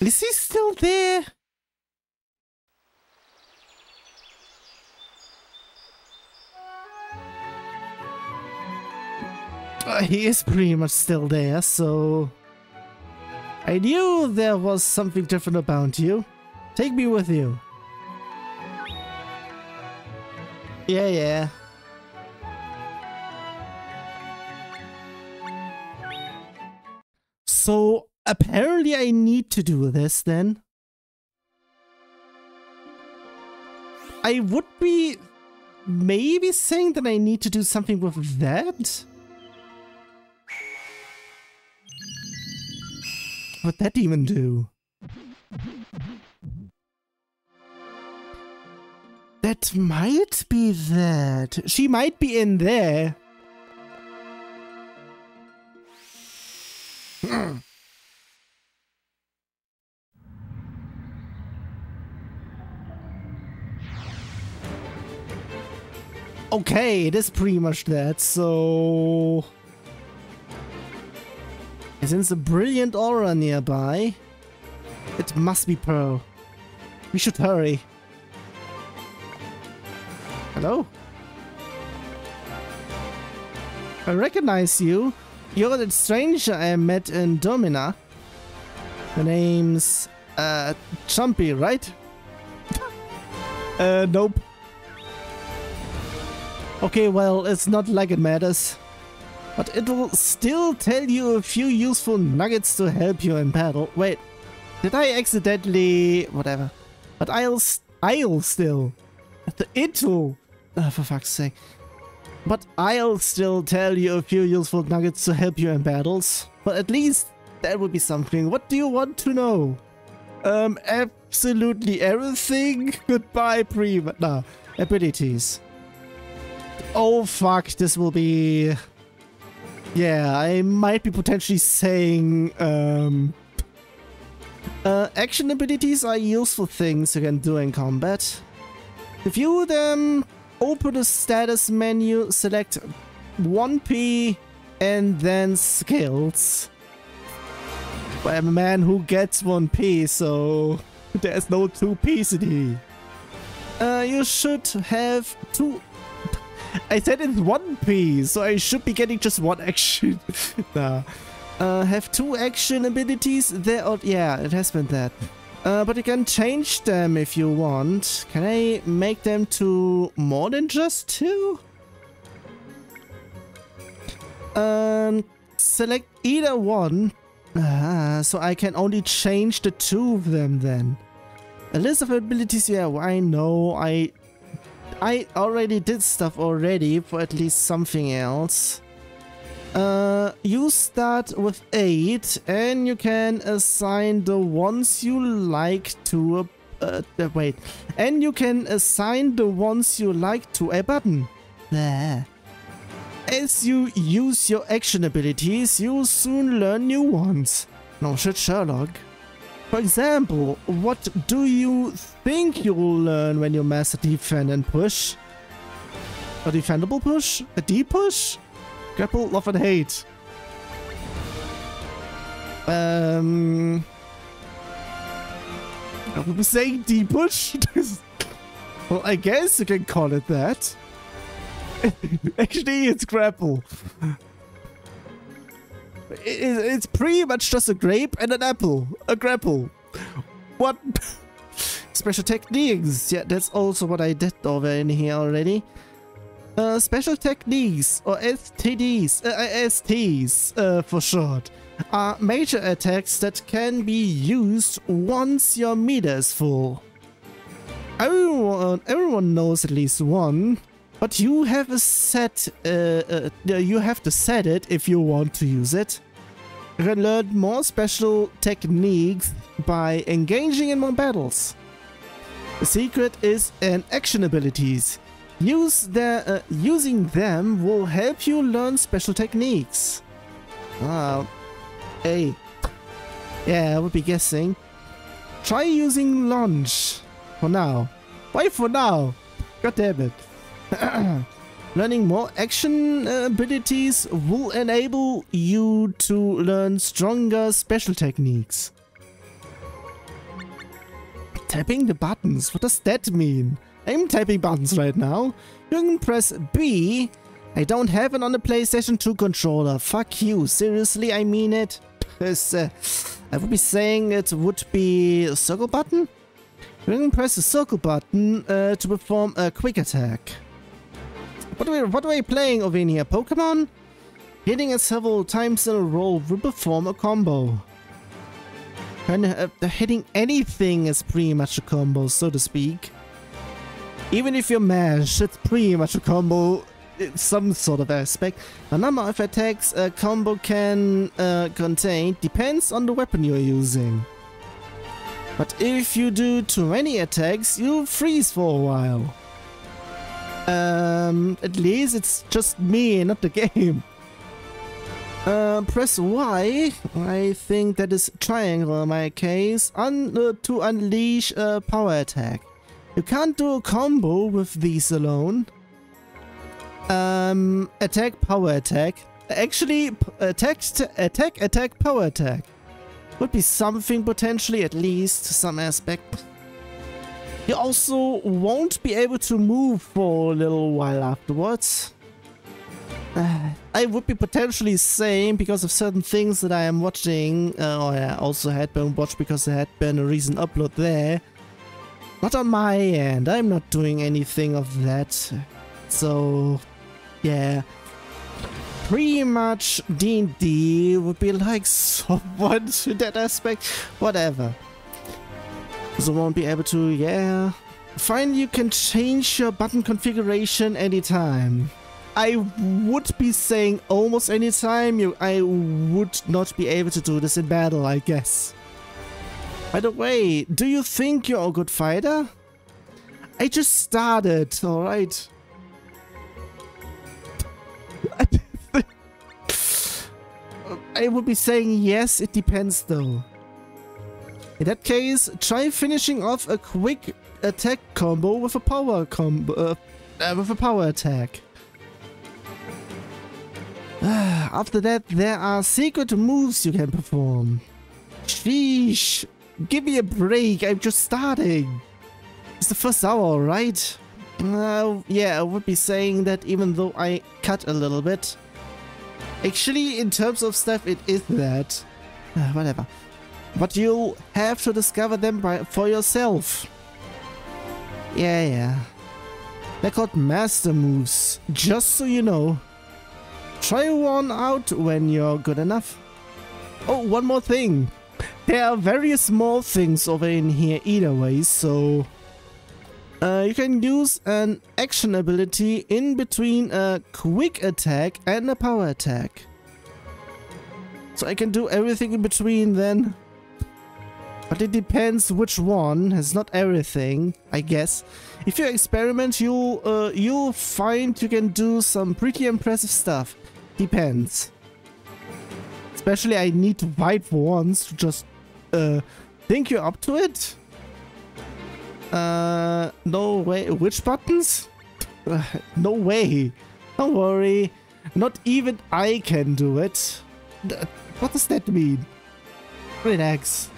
Is he still there? Uh, he is pretty much still there, so... I knew there was something different about you. Take me with you. Yeah, yeah. So... apparently I need to do this then. I would be maybe saying that I need to do something with that? What'd that even do? That might be that. She might be in there. Okay, it is pretty much that, so... since a brilliant aura nearby, it must be Pearl. We should hurry. Hello? I recognize you. You're that stranger I met in Domina. The name's... Uh, Chumpy, right? uh, nope. Okay, well, it's not like it matters, but it'll still tell you a few useful nuggets to help you in battle. Wait, did I accidentally... whatever. But I'll... I'll still... The it'll... Oh, for fuck's sake. But I'll still tell you a few useful nuggets to help you in battles. But at least that would be something. What do you want to know? Um, absolutely everything? Goodbye, pre... Nah, abilities. Oh fuck, this will be... yeah, I might be potentially saying... Um, uh, action abilities are useful things you can do in combat. To view them, open the status menu, select one P, and then skills. But I'm a man who gets one P, so there's no two Ps in here. Uh, you should have two... I said it's one piece, so I should be getting just one action. Nah. Uh, have two action abilities there. Or, yeah, it has been that. Uh, but you can change them if you want. Can I make them to more than just two? Um, select either one. Ah, so I can only change the two of them then. A list of abilities, yeah, I know. I... I already did stuff already for at least something else. Uh, you start with eight and you can assign the ones you like to a... Uh, uh, wait. And you can assign the ones you like to a button. There. As you use your action abilities, you'll soon learn new ones. No shit, Sherlock. For example, what do you think you'll learn when you master defend and push? A defendable push? A D push? Grapple, love and hate. Um, I would be saying D push. Well, I guess you can call it that. Actually, it's grapple. It's pretty much just a grape and an apple. A grapple. What? Special techniques. Yeah, that's also what I did over in here already. Uh, special techniques, or S T Ds, uh, S Ts uh, for short, are major attacks that can be used once your meter is full. Everyone, everyone knows at least one. But you have a set, uh, uh, you have to set it if you want to use it. You can learn more special techniques by engaging in more battles. The secret is in action abilities. Use their, uh, using them will help you learn special techniques. Ah, hey. Yeah, I would be guessing. Try using launch for now. Why for now? God damn it. Learning more action abilities will enable you to learn stronger special techniques. Tapping the buttons, what does that mean? I'm tapping buttons right now. You can press B. I don't have it on the PlayStation two controller. Fuck you, seriously, I mean it. Uh, I would be saying it would be a circle button. You can press the circle button uh, to perform a quick attack. What are, we, what are we playing over here? Pokemon? Hitting it several times in a row will perform a combo. And uh, hitting anything is pretty much a combo, so to speak. Even if you're mashed, it's pretty much a combo in some sort of aspect. The number of attacks a combo can uh, contain depends on the weapon you're using. But if you do too many attacks, you'll freeze for a while. Um, at least it's just me, not the game. Uh, press Y, I think that is triangle in my case, un uh, to unleash a power attack. You can't do a combo with these alone. Um, attack, power attack. Actually, attack, attack, attack, power attack. Would be something potentially, at least some aspect. You also won't be able to move for a little while afterwards. Uh, I would be potentially same because of certain things that I am watching, uh, or I also had been watched because there had been a recent upload there. Not on my end, I'm not doing anything of that. So, yeah. Pretty much D and D would be like someone to that aspect, whatever. So won't be able to, yeah. Finally, you can change your button configuration anytime. I would be saying almost anytime. You, I would not be able to do this in battle, I guess. By the way, do you think you're a good fighter? I just started, alright. I would be saying yes, it depends though. In that case, try finishing off a quick attack combo with a power combo, uh, uh, with a power attack. After that, there are secret moves you can perform. Sheesh, give me a break, I'm just starting. It's the first hour, right? Uh, yeah, I would be saying that even though I cut a little bit. Actually, in terms of stuff, it is that. Uh, whatever. But you have to discover them by, for yourself. Yeah, yeah. They're called master moves, just so you know. Try one out when you're good enough. Oh, one more thing. There are various small things over in here either way, so... Uh, you can use an action ability in between a quick attack and a power attack. So I can do everything in between then. But it depends which one. It's not everything, I guess. If you experiment, you'll, uh, you'll find you can do some pretty impressive stuff. Depends. Especially I need to fight for once to just uh, think you're up to it. Uh, no way. Which buttons? Uh, no way. Don't worry. Not even I can do it. D what does that mean? Relax.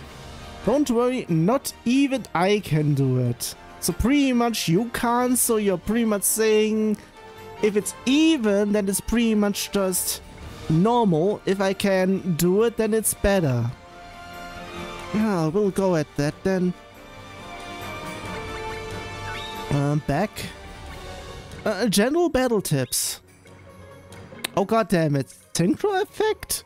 Don't worry. Not even I can do it. So pretty much you can't. So you're pretty much saying if it's even, then it's pretty much just normal. If I can do it, then it's better. Yeah, we'll go at that then. Uh, back. Uh, general battle tips. Oh god damn it. Synchro effect?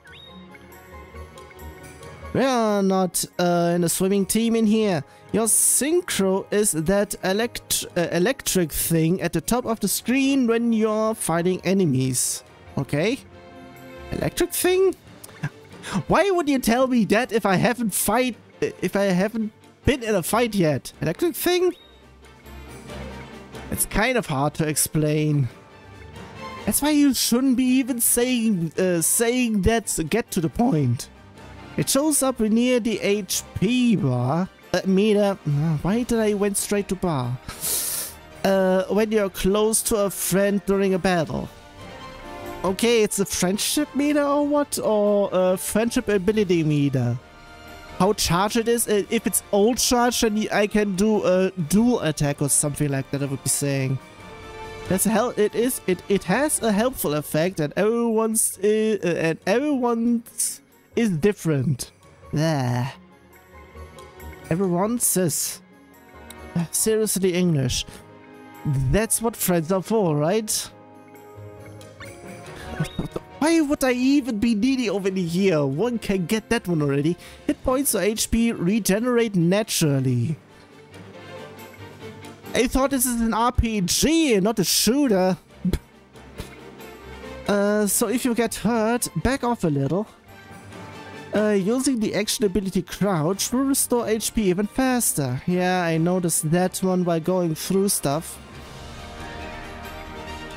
We are not uh, in a swimming team in here. Your synchro is that elect uh, electric thing at the top of the screen when you're fighting enemies. Okay. Electric thing? Why would you tell me that if I haven't fight if I haven't been in a fight yet? Electric thing? It's kind of hard to explain. That's why you shouldn't be even saying uh, saying that. So get to the point. It shows up near the H P bar. Uh, meter. Why did I went straight to bar? Uh, when you're close to a friend during a battle. Okay, it's a friendship meter or what? Or a friendship ability meter. How charged it is? If it's old charge, then I can do a dual attack or something like that. I would be saying. That's hell. It is. It it has a helpful effect, and everyone's uh, and everyone's is different. There. Everyone says, seriously, English. That's what friends are for, right? Why would I even be needy over here? One can get that one already. Hit points or H P regenerate naturally. I thought this is an R P G and not a shooter. uh, so if you get hurt, back off a little. Uh, using the action ability crouch will restore H P even faster. Yeah, I noticed that one by going through stuff.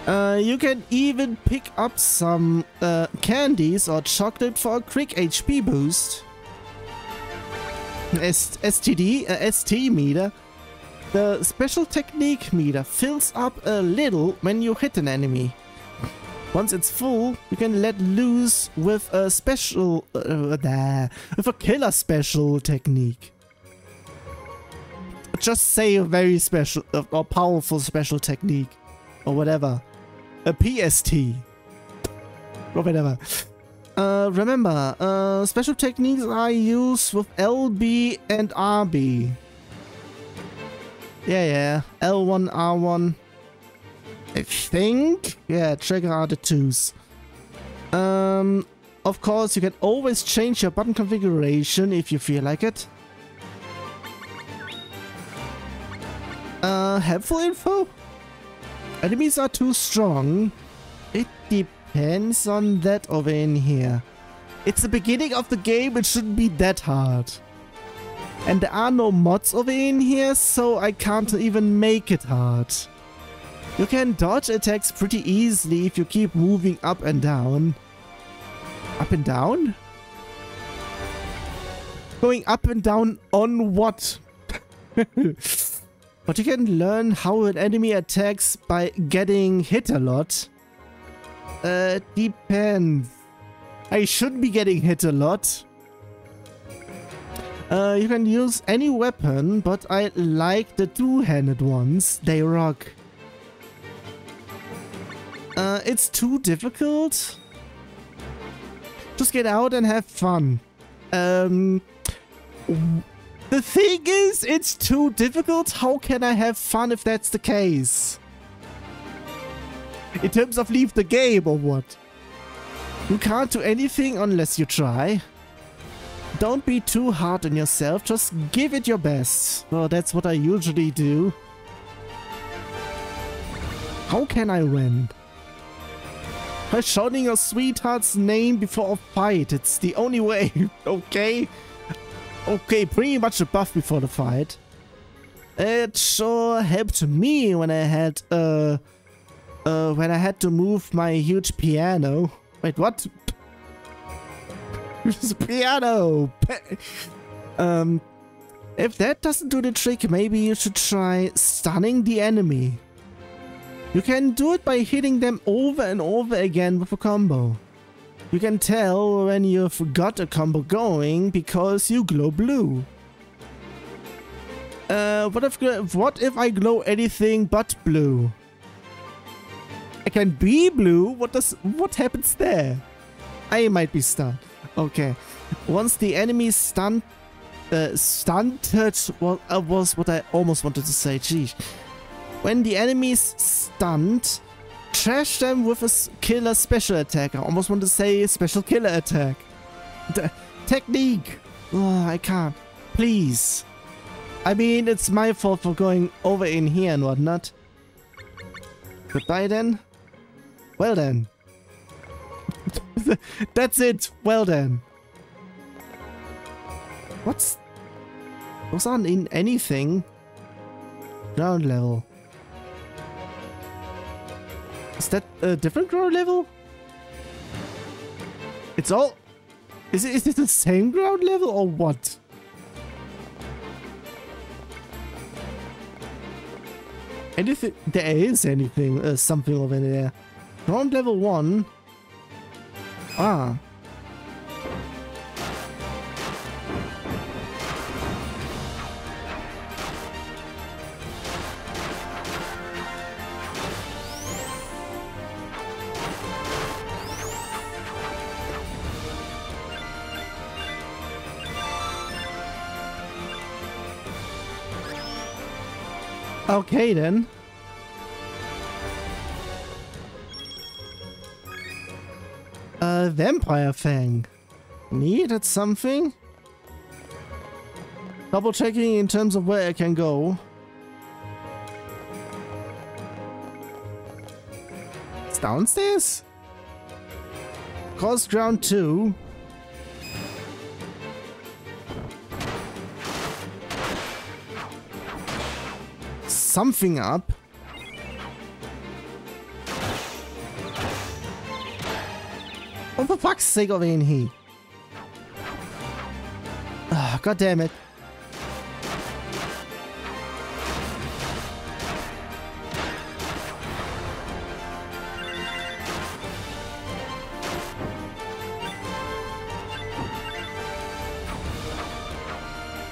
Uh, you can even pick up some uh, candies or chocolate for a quick H P boost. S STD, uh, S T meter. The special technique meter fills up a little when you hit an enemy. Once it's full, you can let loose with a special, uh, nah, with a killer special technique. Just say a very special uh, or powerful special technique, or whatever, a P S T, or whatever. Uh, remember, uh, special techniques are used with L B and R B. Yeah, yeah, L one, R one. I think, yeah, trigger are the twos. Um, of course, you can always change your button configuration if you feel like it. Uh, helpful info? Enemies are too strong. It depends on that over in here. It's the beginning of the game, it shouldn't be that hard. And there are no mods over in here, so I can't even make it hard. You can dodge attacks pretty easily if you keep moving up and down. Up and down? Going up and down on what? But you can learn how an enemy attacks by getting hit a lot. Uh, depends. I should be getting hit a lot. Uh, you can use any weapon, but I like the two-handed ones. They rock. Uh, it's too difficult. Just get out and have fun. Um, the thing is, it's too difficult. How can I have fun if that's the case? In terms of leave the game or what? You can't do anything unless you try. Don't be too hard on yourself. Just give it your best. Well, that's what I usually do. How can I win? By shouting your sweetheart's name before a fight. It's the only way. Okay. Okay, pretty much a buff before the fight. It sure helped me when I had uh, uh when I had to move my huge piano. Wait, what? It's a piano. um, if that doesn't do the trick, maybe you should try stunning the enemy. You can do it by hitting them over and over again with a combo. You can tell when you've got a combo going because you glow blue. Uh, what if, what if I glow anything but blue? I can be blue? What does, what happens there? I might be stunned. Okay. Once the enemy stunned, uh, stunted, well, uh, was what I almost wanted to say, geez. When the enemy's stunned, trash them with a killer special attack. I almost want to say special killer attack. D technique. Oh, I can't. Please. I mean, it's my fault for going over in here and whatnot. Goodbye then. Well then. That's it. Well then. What's... Those aren't in anything. Ground level. Is that a different ground level? It's all... Is it, is it the same ground level or what? Anything... There is anything, uh, something over there. Ground level one. Ah. Okay then. Uh, vampire fang. Me? That's something? Double checking in terms of where I can go. It's downstairs? Cross ground two. Something up. Oh, for fuck's sake, over in here. Oh, God damn it.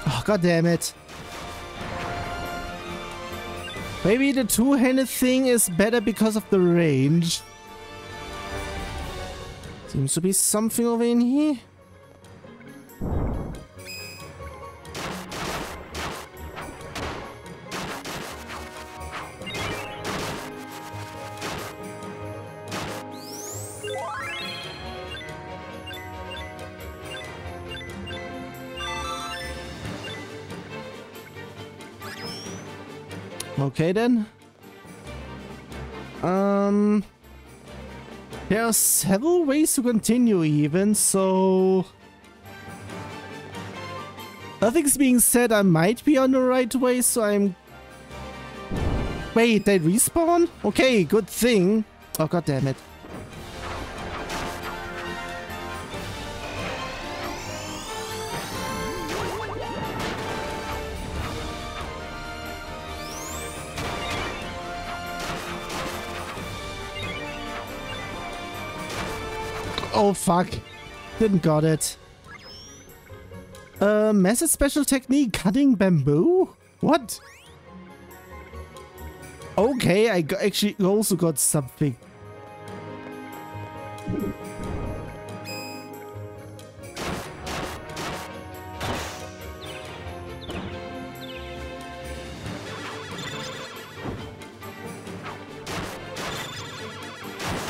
Oh, God damn it. Maybe the two-handed thing is better because of the range. Seems to be something over in here. Okay then. Um, there are several ways to continue even, so... Nothing's being said, I might be on the right way, so I'm... Wait, they respawn? Okay, good thing. Oh, God damn it. Oh fuck, didn't got it. Uh, method special technique, cutting bamboo? What? Okay, I go actually also got something.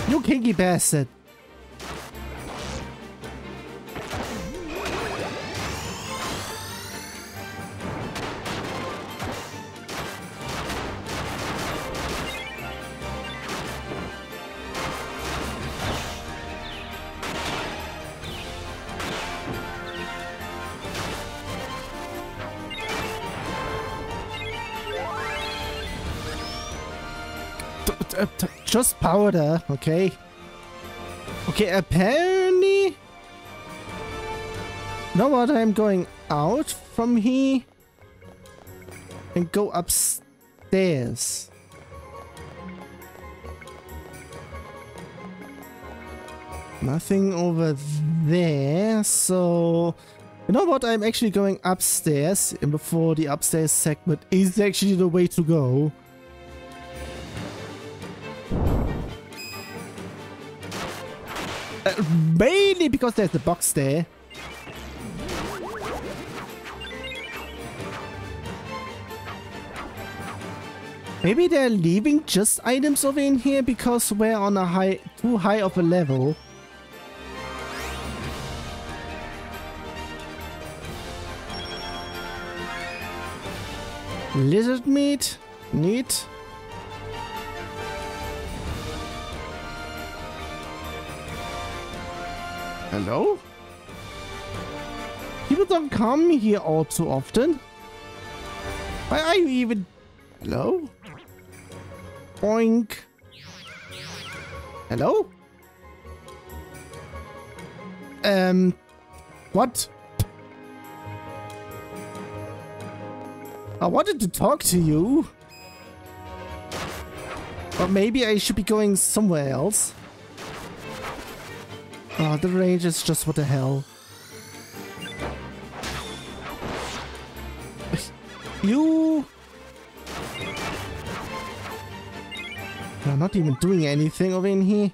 You kinky bastard. Just powder, okay. Okay, apparently... Now what, I'm going out from here and go upstairs. Nothing over there, so... You know what, I'm actually going upstairs, and before the upstairs segment is actually the way to go. Uh, mainly because there's the box there. Maybe they're leaving just items over in here because we're on a high, too high of a level. Lizard meat? Neat. Hello? People don't come here all too often. Why are you even... Hello? Boink. Hello? Um... What? I wanted to talk to you. But maybe I should be going somewhere else. Oh, the range is just what the hell. You... I'm not even doing anything over in here.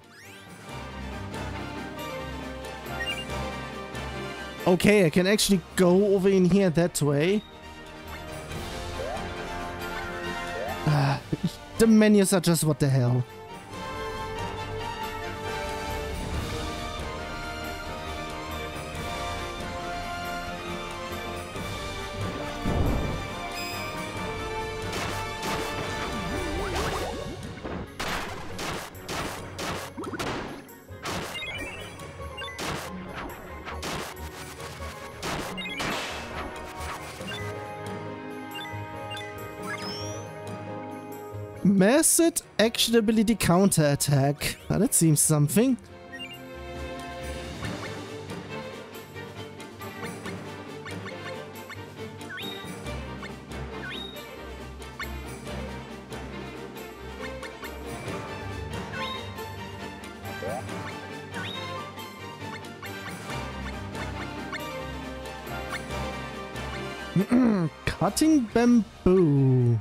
Okay, I can actually go over in here that way. Uh, the menus are just what the hell. Massive actionability counter-attack. Well, that seems something. Cutting bamboo.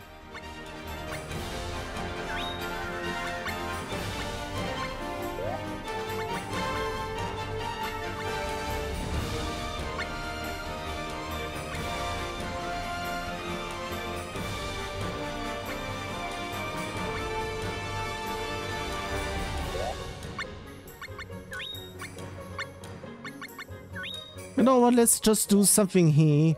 You know what, let's just do something here.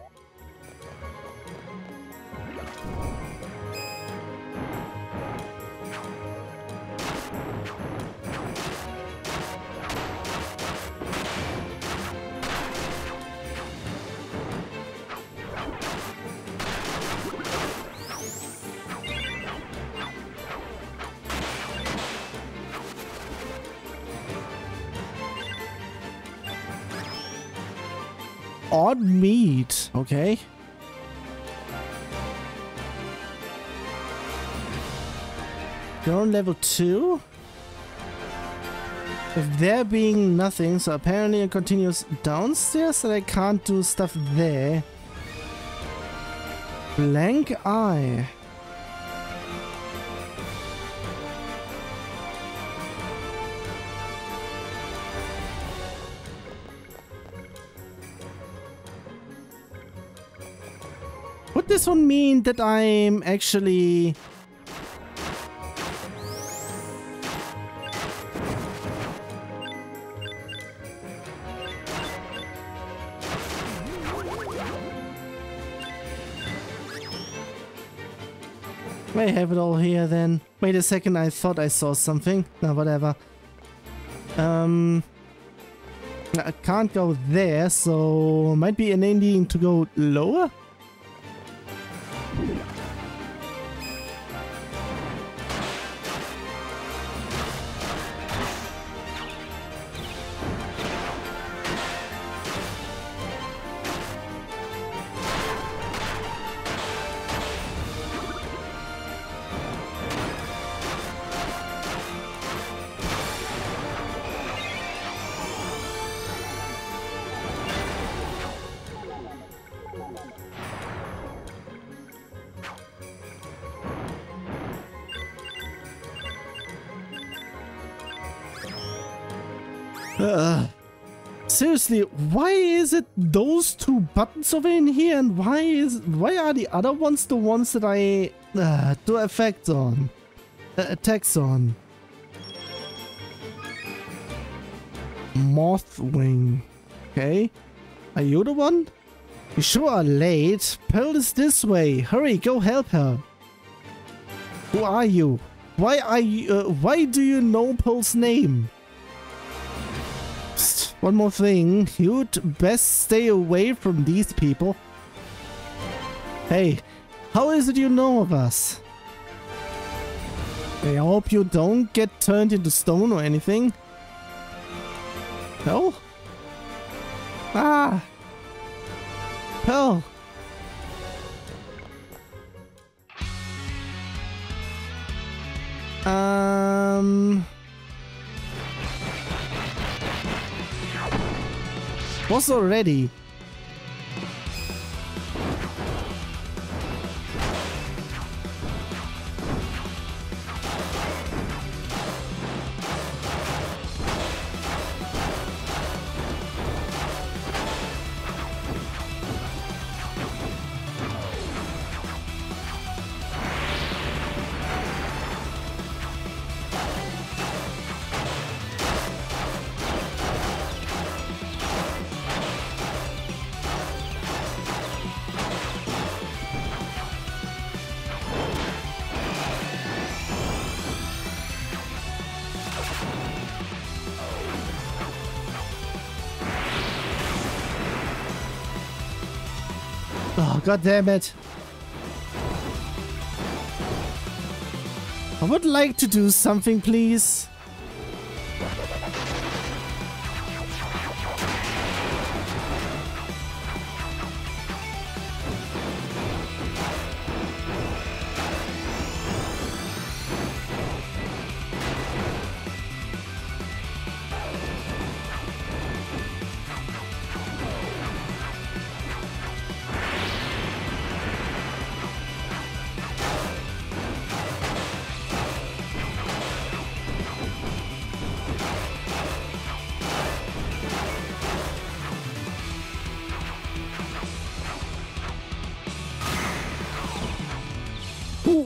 Odd meat, okay. They're on level two. If there being nothing, so apparently it continues downstairs and I can't do stuff there. Blank eye. This one mean that I'm actually I have it all here then. Wait a second, I thought I saw something. No, whatever. Um I can't go there, so might be an ending to go lower? Uh, seriously, why is it those two buttons over in here, and why is why are the other ones the ones that I uh, do effects on, uh, attacks on? Mothwing. Okay, are you the one? You sure are late. Pearl is this way. Hurry, go help her. Who are you? Why are you? Uh, why do you know Pearl's name? Psst, one more thing. You'd best stay away from these people. Hey, how is it you know of us? I hope you don't get turned into stone or anything. No? Ah! Pearl! Um... Was already? God damn it. I would like to do something, please.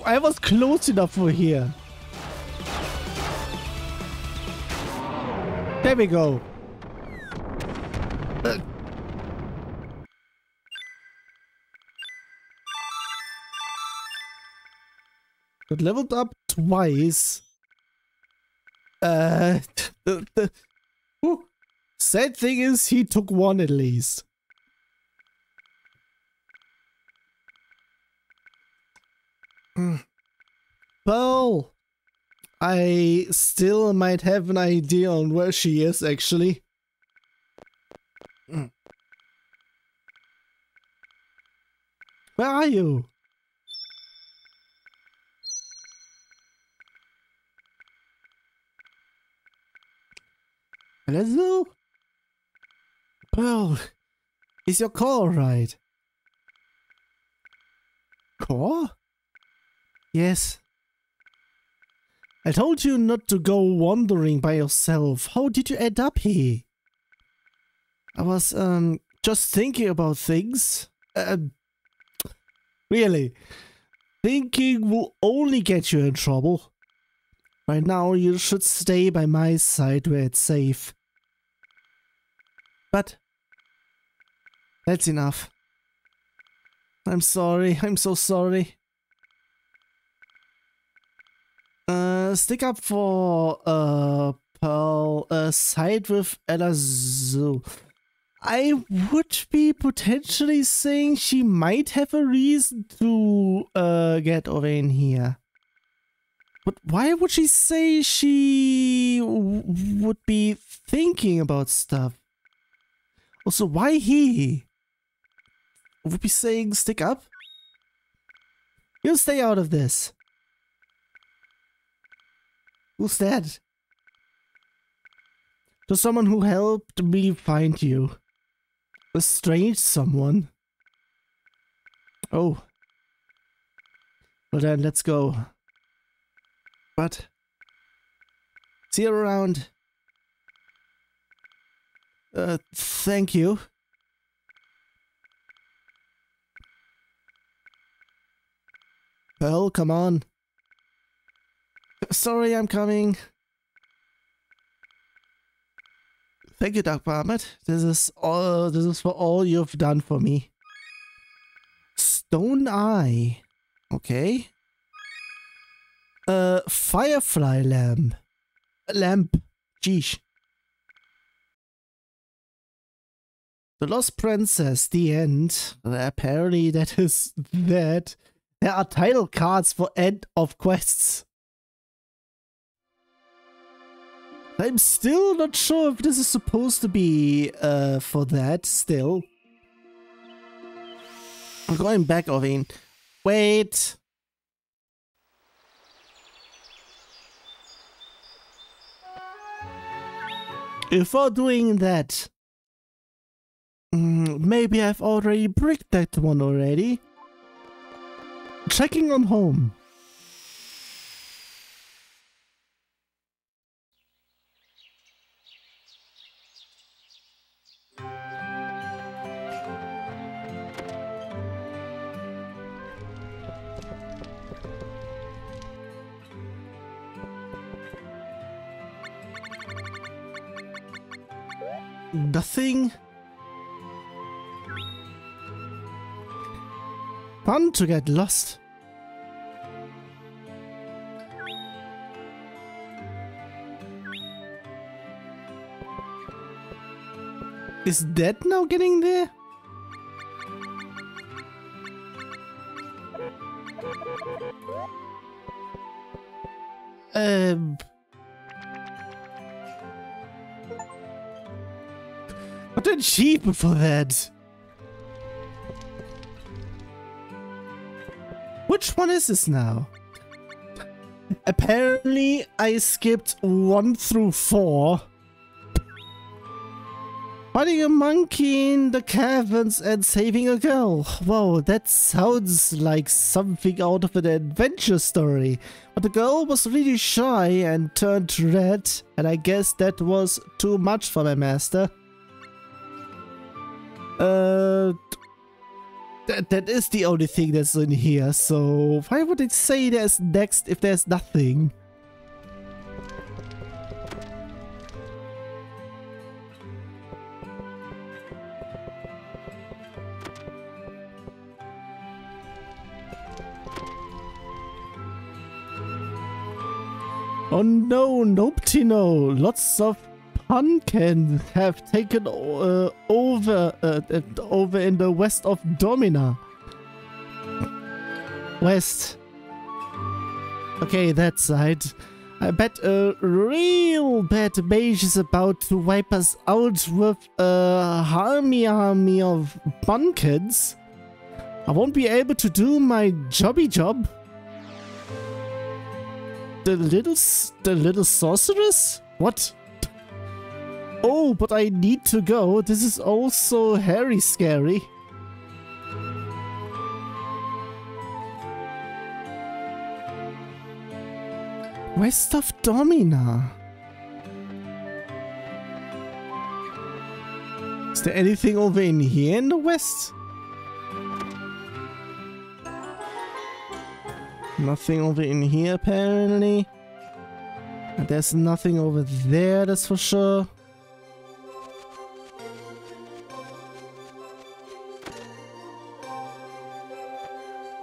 I was close enough for here. There we go. Uh. Got leveled up twice. Uh, the, the, whew. Sad thing is, he took one at least. Pearl! I still might have an idea on where she is, actually. Where are you? Elizur? Pearl, is your core right? Core? Yes. I told you not to go wandering by yourself. How did you end up here? I was, um, just thinking about things. Uh, really. Thinking will only get you in trouble. Right now you should stay by my side where it's safe. But that's enough. I'm sorry. I'm so sorry. Uh, stick up for uh, Pearl, uh, side with Elizur. I would be potentially saying she might have a reason to uh, get over in here. But why would she say she w would be thinking about stuff? Also, why he? Would be saying stick up? You stay out of this. Who's that? To someone who helped me find you. A strange someone. Oh. Well then, let's go. But. See you around. Uh, thank you. Pearl, come on. Sorry, I'm coming. Thank you, DarkBahamut. This is all. This is for all you've done for me. Stone Eye. Okay. Uh, Firefly Lamp. Lamp. Jeez. The Lost Princess, the end. Apparently that is that. There are title cards for end of quests. I'm still not sure if this is supposed to be uh, for that still. I'm going back, Ovin. Wait. Before doing that, maybe I've already bricked that one already. Checking on home. Nothing. Fun to get lost. Is that now getting there? Um. What an achievement for that. Which one is this now? Apparently I skipped one through four. Fighting a monkey in the caverns and saving a girl. Whoa, that sounds like something out of an adventure story. But the girl was really shy and turned red, and I guess that was too much for my master. Uh, that, that is the only thing that's in here, so why would it say there's next if there's nothing? Oh no, Noptino, lots of Punkins have taken uh, over uh, over in the west of Domina. West. Okay, that side. I bet a real bad mage is about to wipe us out with a army army of Punkins. I won't be able to do my jobby job. The little the little sorceress? What? Oh, but I need to go. This is also hairy scary. West of Domina. Is there anything over in here in the west? Nothing over in here apparently. And there's nothing over there, that's for sure.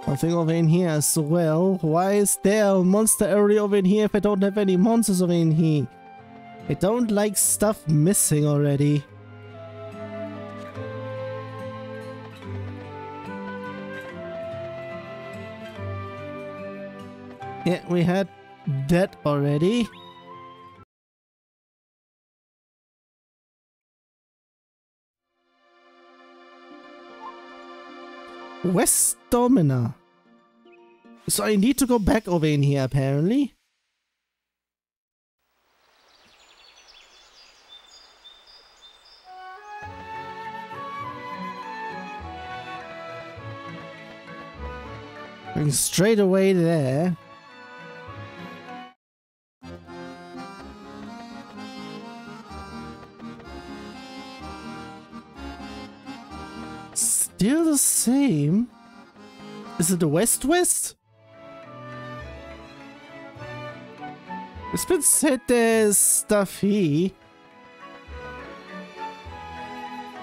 Nothing over in here as well. Why is there a monster area over in here if I don't have any monsters over in here? I don't like stuff missing already. Yeah, we had that already. West Domina. So I need to go back over in here apparently. And straight away there. Still the same. Is it the West West? It's been said there's stuff here.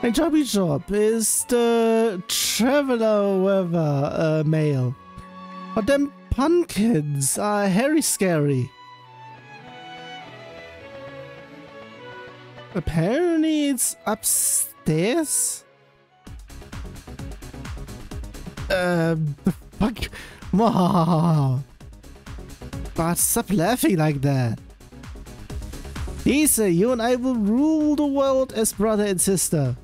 My jobby job is the traveler weather uh, mail. But them Punkins are hairy scary. Apparently it's upstairs? Uh, the fuck? Wow. But stop laughing like that. Lisa, you and I will rule the world as brother and sister.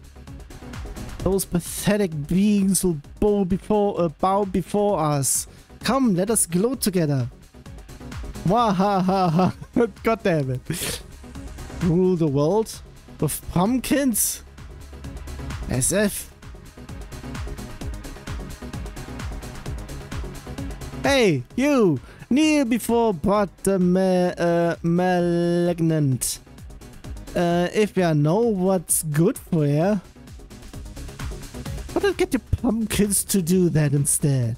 Those pathetic beings will bow before, uh, bow before us. Come, let us gloat together. Wahahaha. God damn it. Rule the world with pumpkins? As if. Hey, you! Kneel before but the ma uh, malignant. Uh, if you know what's good for you. But I'll get the pumpkins to do that instead.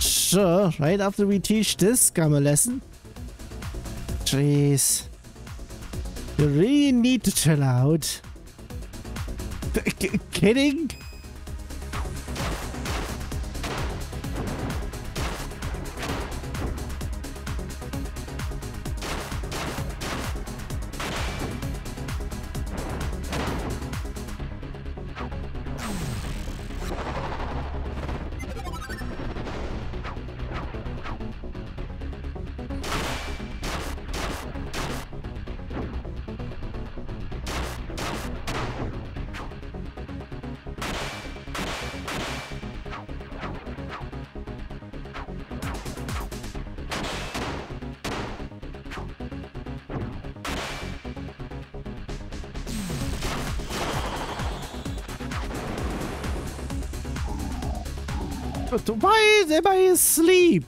Sure, right after we teach this scum a lesson. Jeez. You really need to chill out. K kidding? Why is everybody asleep?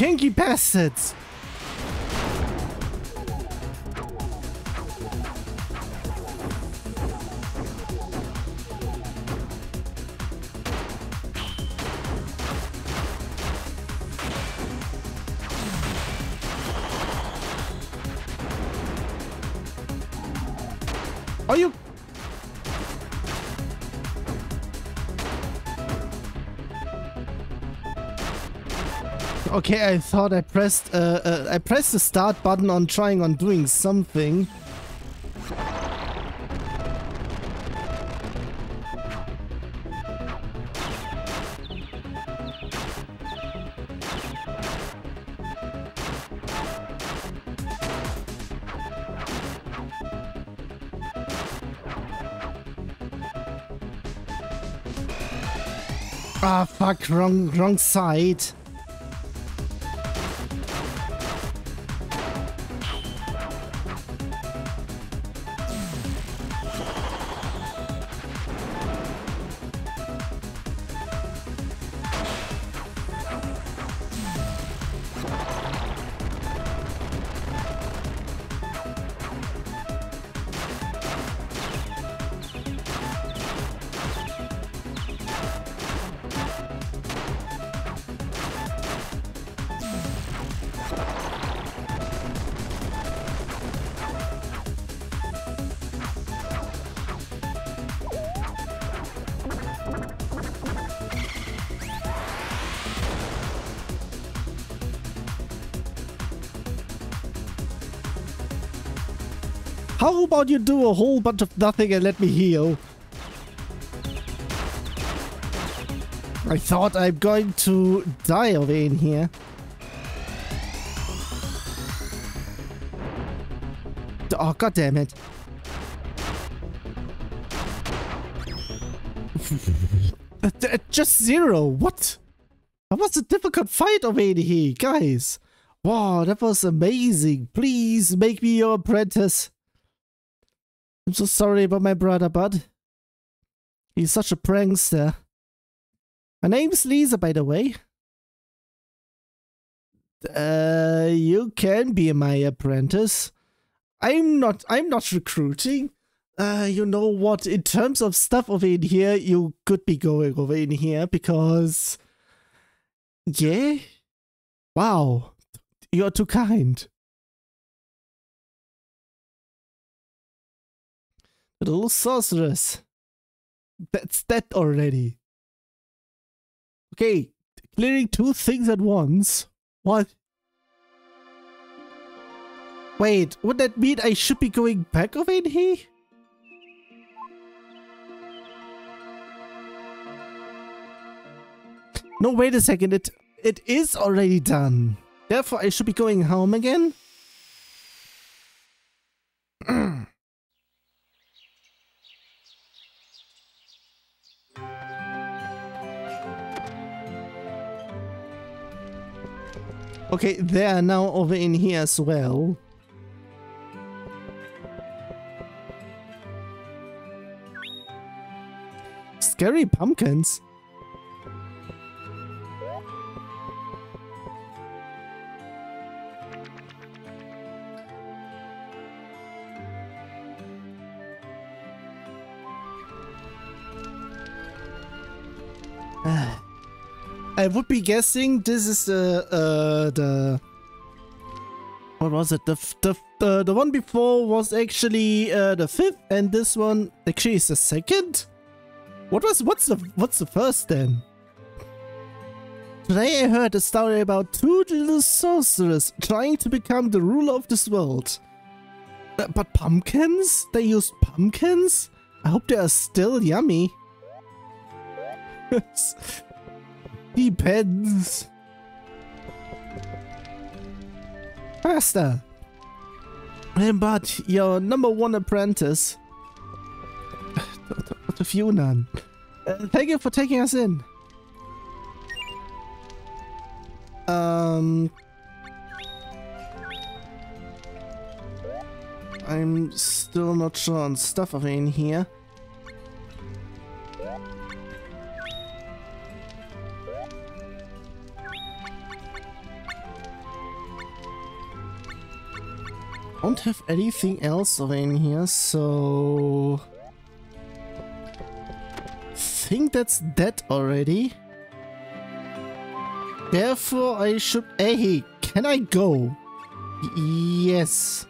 Kinky bastards! Are you? Okay, I thought I pressed uh, uh, I pressed the start button on trying on doing something. Ah, fuck! Wrong, wrong side. How about you do a whole bunch of nothing and let me heal? I thought I'm going to die over in here. Oh, god damn it. Just zero, what? That was a difficult fight over in here, guys. Wow, that was amazing. Please make me your apprentice. I'm so sorry about my brother, bud. He's such a prankster. My name's Lisa, by the way. Uh, you can be my apprentice. I'm not, I'm not recruiting. Uh, you know what, in terms of stuff over in here, you could be going over in here because... Yeah? Wow. You're too kind. The little sorceress. That's that already. Okay, clearing two things at once. What? Wait, would that mean I should be going back over in here? No, wait a second, it it is already done. Therefore, I should be going home again? Okay, they are now over in here as well. Scary pumpkins. I would be guessing this is the uh, the what was it the the the, the one before was actually uh, the fifth, and this one actually is the second. What was what's the what's the first then? Today I heard a story about two little sorcerers trying to become the ruler of this world. But, but pumpkins? They used pumpkins? I hope they are still yummy. Depends. Master, but your number one apprentice, the Funan. Uh, thank you for taking us in. Um, I'm still not sure on stuff over in here. Don't have anything else over in here, so think that's that already. Therefore I should... Hey, can I go? Yes.